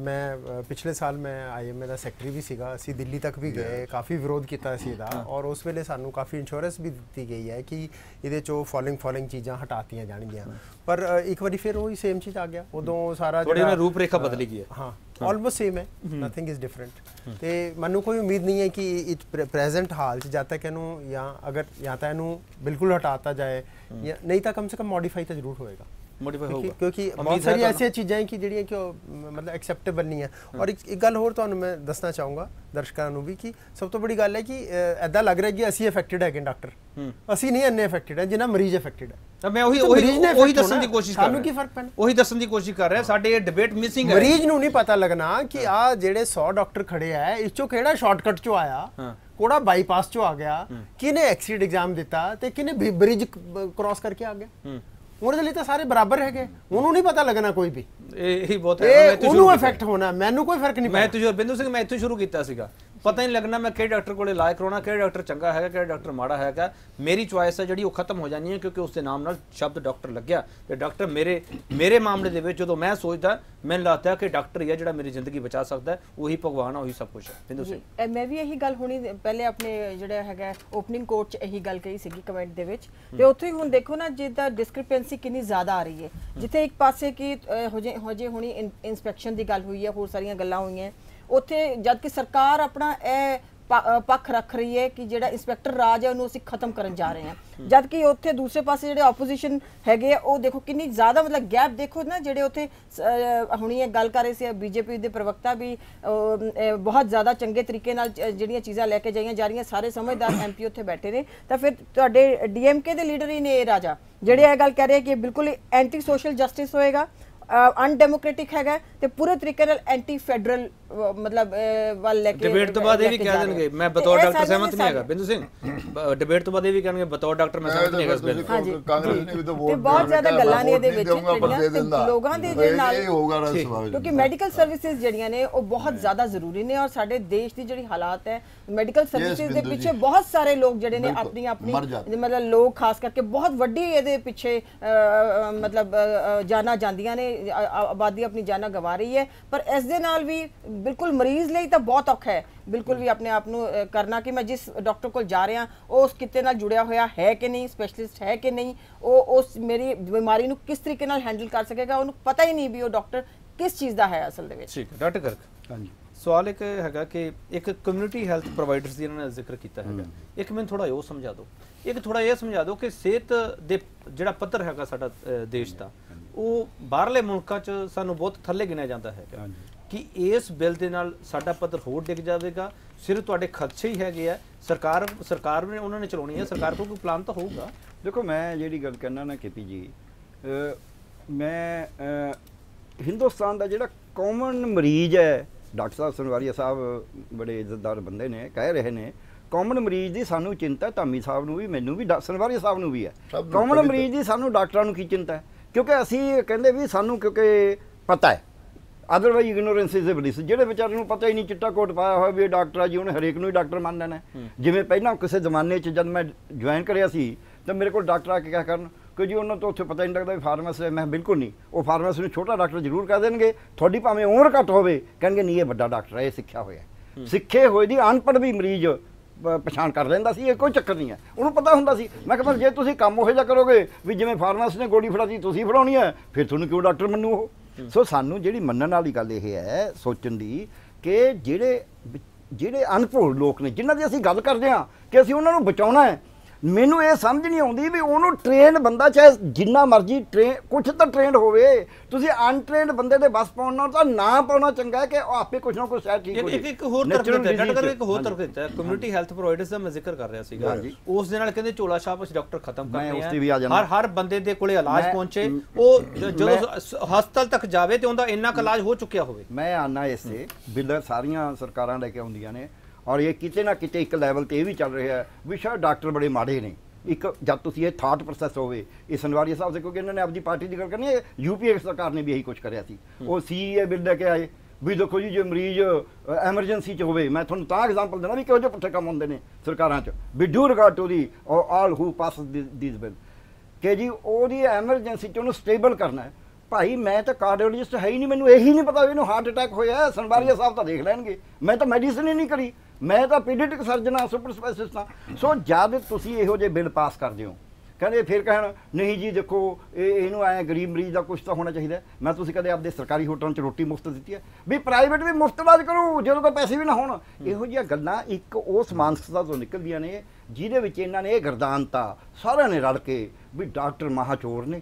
मैं पिछले साल मैं IMA का सैकटरी भी सीगा, असी दिल्ली तक भी गए, काफ़ी विरोध किया सीधा और उस वेले सानू काफ़ी इंश्योरेंस भी दी गई है कि ये फॉलिंग चीज़ा हटाती जाएगी, पर एक बार फिर वही सेम चीज़ आ गया। उदों सारा रूपरेखा बदली गई है, हाँ ऑलमोस्ट सेम है, नथिंग इज़ डिफरेंट। तो मैं कोई उम्मीद नहीं है कि इट प्रेजेंट हाल से जब तक इनू या अगर या तो इनू बिल्कुल हटाता जाए या नहीं तो कम से कम मॉडिफाई तो जरूर होएगा, क्योंकि बहुत सारी ऐसी चीज़ें हैं कि जिहड़ियां कि मतलब एक्सेप्टेबल नहीं है। और एक गल होर तुहानूं मैं दसना चाहूँगा दर्शकों को भी कि सब तो बड़ी गल है कि ऐसा लग रहा है कि असी अफेक्टेड है कि डॉक्टर असी नहीं इन्ने अफेक्टेड है जिन्ना मरीज अफेक्टेड है। मैं वही दसण दी कोशिश कर रहा है, वही दसण दी कोशिश कर रहा है, साडे डिबेट मिसिंग है। मरीज नूं नहीं पता लगना कि आ जिहड़े 100 डॉक्टर खड़े है इस चों किहड़ा शॉर्टकट चो आया, कोड़ा बाईपास चो आ गया, किहने एक्सीडेंट एग्जाम दिता ते किहने ब्रिज क्रॉस करके आ गया, उन्होंने लिए तो सारे बराबर है। उन्होंने नहीं पता लगना कोई भी यही बहुत इफेक्ट होना, मैनू कोई फर्क नहीं। मैं तुझे बिंदु सिंह मैं इतों शुरू किया, पता नहीं लगना मैं कि डॉक्टर को इलाज करवाना, कि डॉक्टर चंगा है कि डॉक्टर माड़ा है। मेरी चॉइस है जी खत्म हो जानी है क्योंकि उसके नाम नाल शब्द डॉक्टर लग्या। डॉक्टर मेरे मेरे मामले के जो मैं सोचता मैंने लगता है कि डॉक्टर ही है जो मेरी जिंदगी बचा सकता है, वही भगवान है, वही सब कुछ है। बिंदु सिंह मैं भी यही गल होनी पहले अपने जोड़ा है ओपनिंग कोर्ट यही गल कही सी कमेंट के उत्थे ही हुण देखो ना जिदा डिस्क्रिपेंसी कितनी ज़्यादा आ रही है। जिथे एक पासे की हजे हुणी इंस्पैक्शन की गल हुई है, होर सारियां गल्लां होईयां उत्थे जबकि सरकार अपना पक्ष रख रही है कि जिहड़ा इंस्पैक्टर राज है उन्होंने खत्म करन जा रहे हैं, जबकि उत्थे दूसरे पासे जिहड़े ऑपोजिशन हैगे वो देखो कितनी ज़्यादा मतलब गैप देखो ना। जिहड़े उत्थे हुणी गल कर रहे थे बीजेपी के प्रवक्ता भी बहुत ज़्यादा चंगे तरीके नाल जिहड़ियां चीज़ां लैके जाइयां जा रही, सारे समझदार MP उत्थे बैठे ने, तो फिर तुहाडे DMK के लीडर ही ने राजा जिहड़े यह गल कह रहे हैं कि बिल्कुल एंटी सोशल जस्टिस होएगा, अनडेमोक्रेटिक है ते पूरे तरीके नाल एंटी फेडरल मतलब वाल लेके डिबेट तो बाद ये भी कह देंगे मैं बतौर डॉक्टर सहमत नहीं हैगा। बिंदु सिंह डिबेट तो बाद ये भी कहेंगे बतौर डॉक्टर मैं सहमत नहीं हैगा। इस बिल कांग्रेस ने भी तो वोट बहुत ज्यादा गल्लां ने ਇਹਦੇ ਵਿੱਚ ਲੋਕਾਂ ਦੇ ਦੇ ਨਾਲ ਇਹ ਹੋਗਾ ਨਾ ਸੁਭਾਵ ਕਿਉਂਕਿ ਮੈਡੀਕਲ ਸਰਵਿਸਿਜ਼ ਜਿਹੜੀਆਂ ਨੇ ਉਹ ਬਹੁਤ ਜ਼ਿਆਦਾ ਜ਼ਰੂਰੀ ਨੇ ਔਰ ਸਾਡੇ ਦੇਸ਼ ਦੀ ਜਿਹੜੀ ਹਾਲਾਤ ਹੈ ਮੈਡੀਕਲ ਸਰਵਿਸਿਜ਼ ਦੇ ਪਿੱਛੇ ਬਹੁਤ ਸਾਰੇ ਲੋਕ ਜਿਹੜੇ ਨੇ ਆਪਣੀ ਆਪਣੀ ਮਤਲਬ ਲੋਕ ਖਾਸ ਕਰਕੇ ਬਹੁਤ ਵੱਡੀ ਇਹਦੇ ਪਿੱਛੇ ਮਤਲਬ ਜਾਨਾਂ ਜਾਂਦੀਆਂ ਨੇ, आबादी अपनी जाना गवा रही है। पर इस दे नाल भी बिल्कुल मरीज लिए तो बहुत औखा है बिल्कुल भी अपने आप नूं करना कि मैं जिस डॉक्टर को जा रहा वो उस किते नाल जुड़िया होया है कि नहीं, स्पैशलिस्ट है कि नहीं, वो उस मेरी बीमारी नूं किस तरीके नाल हैंडल कर सकेगा, उन्हें पता ही नहीं भी वो डॉक्टर किस चीज़ का है असल दे विच। ठीक है डॉक्टर गर्ग, हाँ जी सवाल एक है कि एक कम्यूनिटी हैल्थ प्रोवाइडर्स इन्होंने जिक्र किया है, एक मैंने थोड़ा यो समझा दो, एक थोड़ा यह समझा दो कि सेहत दे जिहड़ा पत्तर हैगा साडा देश दा ਉਹ ਬਾਹਰਲੇ ਮੁਲਕਾਂ 'ਚ ਸਾਨੂੰ ਬਹੁਤ ਥੱਲੇ ਗਿਣਿਆ ਜਾਂਦਾ ਹੈ कि इस बिल के नाल साडा पत्तर होर डिग जाएगा। सिर्फ तुहाडे खदशे ही हैगे आ, सरकार ने उन्होंने चलानी है, सरकार को कोई प्लान तो होगा। देखो मैं जिहड़ी गल करना ना के पी जी मैं हिंदुस्तान का जिहड़ा कॉमन मरीज है, डॉक्टर साहब सनवारिया साहब बड़े इज्जतदार बंदे ने कह रहे हैं कॉमन मरीज की सानू चिंता, धामी साहब नूं भी मैनू भी सनवारिया साहब नूं भी है, कॉमन मरीज की सानू डॉक्टरां नूं की चिंता है क्योंकि असी कहते भी सानू क्योंकि पता है अदरवाइज इग्नोरेंस इज ब्लिस। जिहड़े बेचारे पता ही नहीं चिट्टा कोट पाया हुआ भी डॉक्टर आ जी उन्हें हरेक नूं डॉक्टर मान लेना है। जिवें पहला किसी जमाने जब मैं ज्वाइन करिया सी तो मेरे को डॉक्टर आके क्या करन कि जी उन्होंने तो उत्थे पता ही नहीं लगता भी फार्मेसी है, मैं बिल्कुल नहीं, वो फार्मेसी नूं छोटा डॉक्टर जरूर कह देणगे, तुहाडी भावें उम्र घट होवे कहणगे नहीं ये वड्डा डॉक्टर है, ये सिक्ख्या होया, सिक्खे होए दी अनपढ़ भी मरीज पछाण कर लेंदा सी, ये कोई चक्कर नहीं है, उन्होंने पता हुंदा सी। मैं कहता जे तुसीं काम उहो जिहा करोगे भी जिवें फार्मेसी ने गोली फड़ाती तुसीं फड़ाउणी है फिर तुहानूं क्यों डॉक्टर मन्नू हो। सो सानूं जिहड़ी मन्नण वाली गल ये है सोचण दी कि जिहड़े अनपढ़ लोक ने जिन्हां दी असीं गल करदे हां कि असीं उन्हां नूं बचाउणा है, मैनूं ये समझ नहीं आउंदी भी उहनूं ट्रेन बंदा चाहे जिन्ना मर्जी ट्रेन कुछ तो ट्रेन होवे, तुसीं अनट्रेन बंदे दे बस पाउण नाल तां ना पाउणा चंगा है कि आपे कुछ ना कुछ शायद ठीक हो। एक होर तरफ दिता डॉक्टर, एक होर तरफ दिता कम्युनिटी हैल्थ प्रोवाइडर्स दा मैं जिक्र कर रहा सीगा, उस दे नाल कहंदे झोला छाप अस डॉक्टर खत्म करने हैं, हर बंदे दे कोले इलाज पहुंचे, वो जदों हस्पताल तक जावे ते उहदा इन्ना इलाज हो चुक्या होवे। मैं आना इसे बिल सारियां सरकारां लेके आउंदियां ने और ये किसी ना किसी एक लैवल तो यह भी चल रहा है भी शायद डॉक्टर बड़े माड़े ने, एक जब तुम ये थाट प्रोसैस होवे इस सनवारी साहब से क्योंकि इन्होंने अपनी पार्टी की गल करनी है, UPA सरकार ने भी यही कुछ कराया सी, वो CEA बिल लेके आए भी देखो जी जो मरीज एमरजेंसी च होवे मैं तुहानूं तां एग्जाम्पल देना भी किहो जिहे पुट्ठे कम होंदे ने सरकारां च we do regard to the all who pass these bill कि जी ओहदी एमरजेंसी च उहनूं स्टेबल करना है। भाई मैं तो कार्डियोलॉजिस्ट है ही नहीं, मैं यही नहीं पता इन्होंने हार्ट अटैक होया सनवारिया साहब तो देख लैनगे, मैं तो मेडिसिन ही नहीं करी, मैं तो पीडियटिक सर्जन हाँ सुपर स्पैशलिस्ट हाँ। सो जब तुसीं इहो जे बिल पास करदे हो कहते फिर कहना नहीं जी देखो इनू आए गरीब मरीज का कुछ तो होना चाहिए। मैं तुसीं कदे आपदे सरकारी होटलों च रोटी मुफ्त दी है भी प्राइवेट भी मुफ्त इलाज करो जो कोई पैसे भी ना हो। इहो जिहियां गल्लां एक उस मानसिकता तो निकलदियां ने जिहदे विच इन्हां ने गर्दानता सारिआं ने रल के भी डॉक्टर महाचोर ने,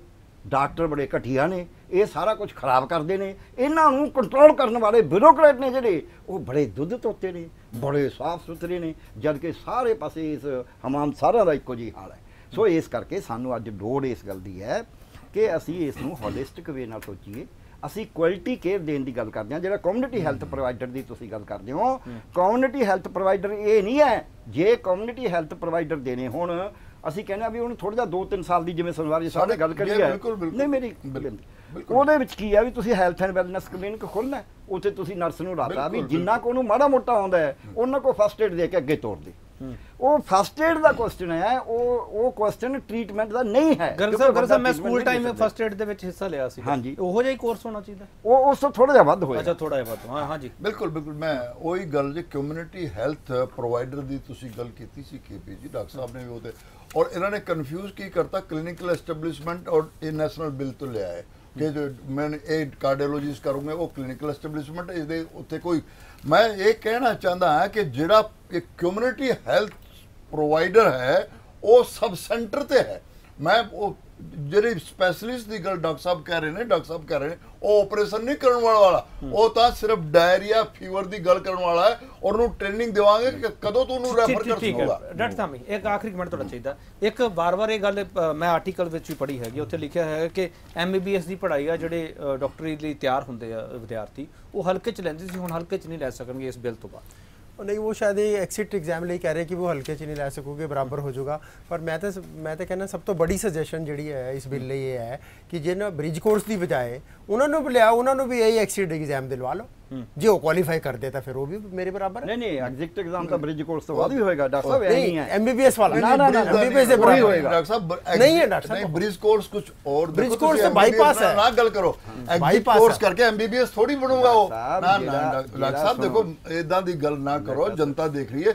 डॉक्टर बड़े घटिया ने, ये सारा कुछ खराब करते हैं। इन्हों कंट्रोल करने वाले ब्यूरोक्रेट ने जोड़े वो बड़े दुध धोते ने, बड़े साफ सुथरे ने, जबकि सारे पास इस हमाम सारा का एको जी हाल है। सो इस करके सानू अज लोड़ इस गल की है कि असी इस होलिस्टिक वे नाल सोचीए। असी क्वालिटी केयर देने की गल करते हैं जो कम्यूनिटी हैल्थ प्रोवाइडर की तुसीं गल करते हो। कम्यूनिटी हैल्थ प्रोवाइडर ये नहीं है, जे कम्यूनिटी हैल्थ प्रोवाइडर देने हो असी कहना भी उन्हें थोड़ा जा 2-3 साल की जिम्मे सरवारी साहब ने गल करी है नहीं मेरी ਉਹਦੇ ਵਿੱਚ ਕੀ ਆ ਵੀ ਤੁਸੀਂ ਹੈਲਥ ਐਂਡ ਵੈਲਨੈਸ ਕਲੀਨਿਕ ਖੋਲਣਾ ਉੱਥੇ ਤੁਸੀਂ ਨਰਸ ਨੂੰ ਰਾਤਾ ਵੀ ਜਿੰਨਾ ਕੋ ਉਹਨੂੰ ਮਾੜਾ ਮੋਟਾ ਆਉਂਦਾ ਹੈ ਉਹਨਾਂ ਕੋ ਫਸਟ ਏਡ ਦੇ ਕੇ ਅੱਗੇ ਤੋਰਦੇ। ਉਹ ਫਸਟ ਏਡ ਦਾ ਕੁਐਸਚਨ ਹੈ, ਉਹ ਕੁਐਸਚਨ ਟ੍ਰੀਟਮੈਂਟ ਦਾ ਨਹੀਂ ਹੈ। ਗਰ ਸਾਹਿਬ ਮੈਂ ਸਕੂਲ ਟਾਈਮ ਵਿੱਚ ਫਸਟ ਏਡ ਦੇ ਵਿੱਚ ਹਿੱਸਾ ਲਿਆ ਸੀ, ਉਹੋ ਜਿਹਾ ਹੀ ਕੋਰਸ ਹੋਣਾ ਚਾਹੀਦਾ, ਉਹ ਉਸ ਤੋਂ ਥੋੜਾ ਜਿਹਾ ਵੱਧ ਹੋਇਆ। ਅੱਛਾ ਥੋੜਾ ਜਿਹਾ ਵੱਧ, ਹਾਂ ਹਾਂ ਜੀ ਬਿਲਕੁਲ ਬਿਲਕੁਲ। ਮੈਂ ਉਹੀ ਗੱਲ ਜੇ ਕਮਿਊਨਿਟੀ ਹੈਲਥ ਪ੍ਰੋਵਾਈਡਰ ਦੀ ਤੁਸੀਂ ਗੱਲ ਕੀਤੀ ਸੀ KP ਜੀ, ਡਾਕਟਰ ਸਾਹਿਬ ਨੇ ਵੀ ਉਹਦੇ ਔਰ ਇਹਨਾਂ ਨੇ ਕਨਫਿਊਜ਼ ਕੀ ਕਰਤਾ ਕਲੀਨਿਕਲ ਐਸਟੈਬਲਿਸ਼ਮੈਂਟ ਔਰ ਨੈਸ਼ਨਲ ਬਿਲ ਤੋਂ ਲਿਆ ਹੈ कि जो मैं ये कार्डियोलॉजिस्ट करूँगा वो क्लीनिकल एस्टेब्लिशमेंट इसके उत्ते कोई। मैं ये कहना चाहता हाँ कि जिहड़ा कम्यूनिटी हैल्थ प्रोवाइडर है वो सब सेंटर ते है। मैं वो जिहड़ी स्पैशलिस्ट की गल डॉक्टर साहब कह रहे हैं, डॉक्टर साहब कह रहे हैं वो ऑपरेशन नहीं करने वाला, वो तो सिर्फ डायरिया फीवर की गल करने वाला है और उन्होंने ट्रेनिंग देवांगे कि कदों तो उन्होंने रेफर कर दूंगा। डॉक्टर साहब एक आखिरी मिनट थोड़ा चाहिए, एक बार बार ये गल मैं आर्टिकल भी पढ़ी हैगी, उत्थे लिखा है कि MBBS की पढ़ाई है जिहड़े डॉक्टरी लई तैयार हुंदे आ विद्यार्थी वो हल्के च लैंदे सी, हुण हल्के च नहीं लै सकणगे इस बिल तो बाद। नहीं वो शायद ये एक्सिट एग्जाम लिए कह रहे हैं कि वो हल्के च नहीं ला सकोगे बराबर हो जाएगा। पर मैं तो कहना सब तो बड़ी सजेशन जी है इस बिल ये है कि जिन्हें ब्रिज कोर्स की बजाय उन्होंने लिया उन्होंने भी यही एक्सिट एग्जाम दिलवा लो, जो वो क्वालीफाई कर देता फिर वो भी मेरे बराबर है। नहीं एग्जिट एग्जाम तो ब्रिज कोर्स तो बाद ही होएगा डॉक्टर साहब, नहीं है MBBS वाला MBBS से पूरा होएगा डॉक्टर साहब, नहीं है डॉक्टर साहब ब्रिज कोर्स कुछ और ब्रिज कोर्स से बाईपास है ना, गल करो एग्जिट कोर्स करके MBBS थोड़ी बनूंगा वो ना ना डॉक्टर साहब देखो इदां दी गल ना करो, जनता देख रही है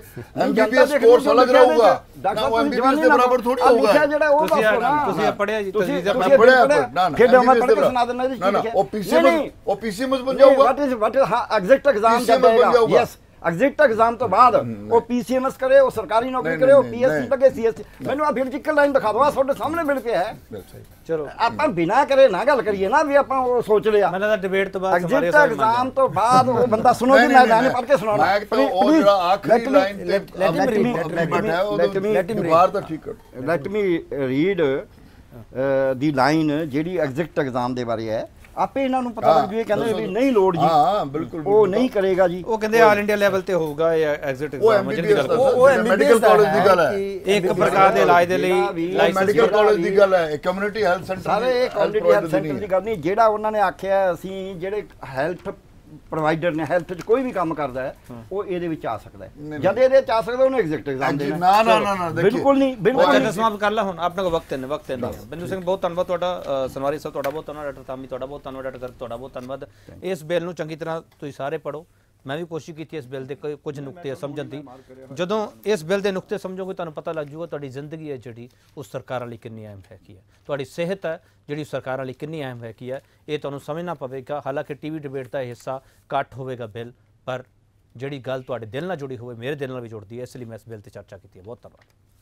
MBBS कोर्स अलग रहूंगा ना वो MBBS के बराबर थोड़ी होगा। तुसी पढ़े जी तुसी पढ़े खेडा मैं पढ़ के सुना देना जी ओपीसी में बन जाऊंगा। हाँ एग्जिट एग्जाम जब आएगा यस एग्जिट एग्जाम तो बाद वो PCMS करे, वो सरकारी नौकरी करे, वो PSC लगे CSC। मैंने आप फिर चिकल लाइन दिखा दो आप थोड़े सामने बिल पे है। चलो आप बिना करे ना गल करिए ना भी आप सोच लिया मैंने डिबेट तो बाद एग्जिट एग्जाम तो बाद वो बंदा सुनो जी मैं गाने पढ़ के सुनाना let me read the line जी एग्जिट एग्जाम के बारे है ਆਪੇ ਇਹਨਾਂ ਨੂੰ ਪਤਾ ਲੱਗ ਜੂਏ ਕਹਿੰਦੇ ਵੀ ਨਹੀਂ ਲੋੜ ਜੀ ਹਾਂ ਬਿਲਕੁਲ ਉਹ ਨਹੀਂ ਕਰੇਗਾ ਜੀ ਉਹ ਕਹਿੰਦੇ ਆਲ ਇੰਡੀਆ ਲੈਵਲ ਤੇ ਹੋਊਗਾ ਇਹ ਐਗਜ਼ਿਟ ਐਗਜ਼ਾਮ ਜਿਹੜੀ ਗੱਲ ਉਹ ਮੈਡੀਕਲ ਕਾਲਜ ਦੀ ਗੱਲ ਹੈ ਇੱਕ ਪ੍ਰਕਾਰ ਦੇ ਇਲਾਜ ਦੇ ਲਈ ਮੈਡੀਕਲ ਕਾਲਜ ਦੀ ਗੱਲ ਹੈ ਕਮਿਊਨਿਟੀ ਹੈਲਥ ਸੈਂਟਰ ਸਾਰੇ ਇਹ ਕਮਿਊਨਿਟੀ ਹੈਲਥ ਸੈਂਟਰ ਦੀ ਗੱਲ ਨਹੀਂ ਜਿਹੜਾ ਉਹਨਾਂ ਨੇ ਆਖਿਆ ਅਸੀਂ ਜਿਹੜੇ ਹੈਲਥ ਪ੍ਰੋਵਾਈਡਰ ਨੇ ਹੈਲਥ 'ਚ ਕੋਈ ਵੀ ਕੰਮ ਕਰਦਾ ਹੈ ਉਹ ਇਹਦੇ ਵਿੱਚ ਆ ਸਕਦਾ ਹੈ ਜਦ ਇਹਦੇ 'ਚ ਆ ਸਕਦਾ ਉਹਨੂੰ ਐਗਜ਼ਿਟ ਐਗਜ਼ਾਮ ਦੇਣਾ ਨਾ ਨਾ ਨਾ ਬਿਲਕੁਲ ਨਹੀਂ ਬਿਲਕੁਲ ਨਹੀਂ ਸਮਾਪਤ ਕਰ ਲਾ ਹੁਣ ਆਪਣੇ ਕੋਲ ਵਕਤ ਹੈ ਨਾ। ਬਿੰਦੂ ਸਿੰਘ ਬਹੁਤ ਧੰਨਵਾਦ ਤੁਹਾਡਾ, ਸਨਵਾਰੀ ਸਾਹਿਬ ਤੁਹਾਡਾ ਬਹੁਤ ਧੰਨਵਾਦ, ਡਾਕਟਰ ਤਾਮੀ ਤੁਹਾਡਾ ਬਹੁਤ ਧੰਨਵਾਦ, ਡਾਕਟਰ ਗਰਗ ਤੁਹਾਡਾ ਬਹੁਤ ਧੰਨਵਾਦ। ਇਸ ਬਿੱਲ ਨੂੰ ਚੰਗੀ ਤਰ੍ਹਾਂ ਤੁਸੀਂ ਸਾਰੇ ਪੜ੍ਹੋ, मैं भी कोशिश की इस बिल के कुछ नुकते समझण दी, जदों इस बिल के नुकते समझोगे तुहानूं पता लग जूगा तुहाडी जिंदगी है जिहड़ी उस सरकारां लई कितनी अहम है की है, तुहाडी सेहत है जिहड़ी सरकारां लई कितनी अहम है की है, ये तुहानूं समझना पवेगा। हालांकि TV डिबेट का हिस्सा घट होवेगा बिल, पर जिहड़ी गल तुहाडे दिल नाल जुड़ी होवे मेरे दिल नाल भी जुड़दी है, इसलिए मैं इस बिल ते चर्चा की। बहुत धन्यवाद।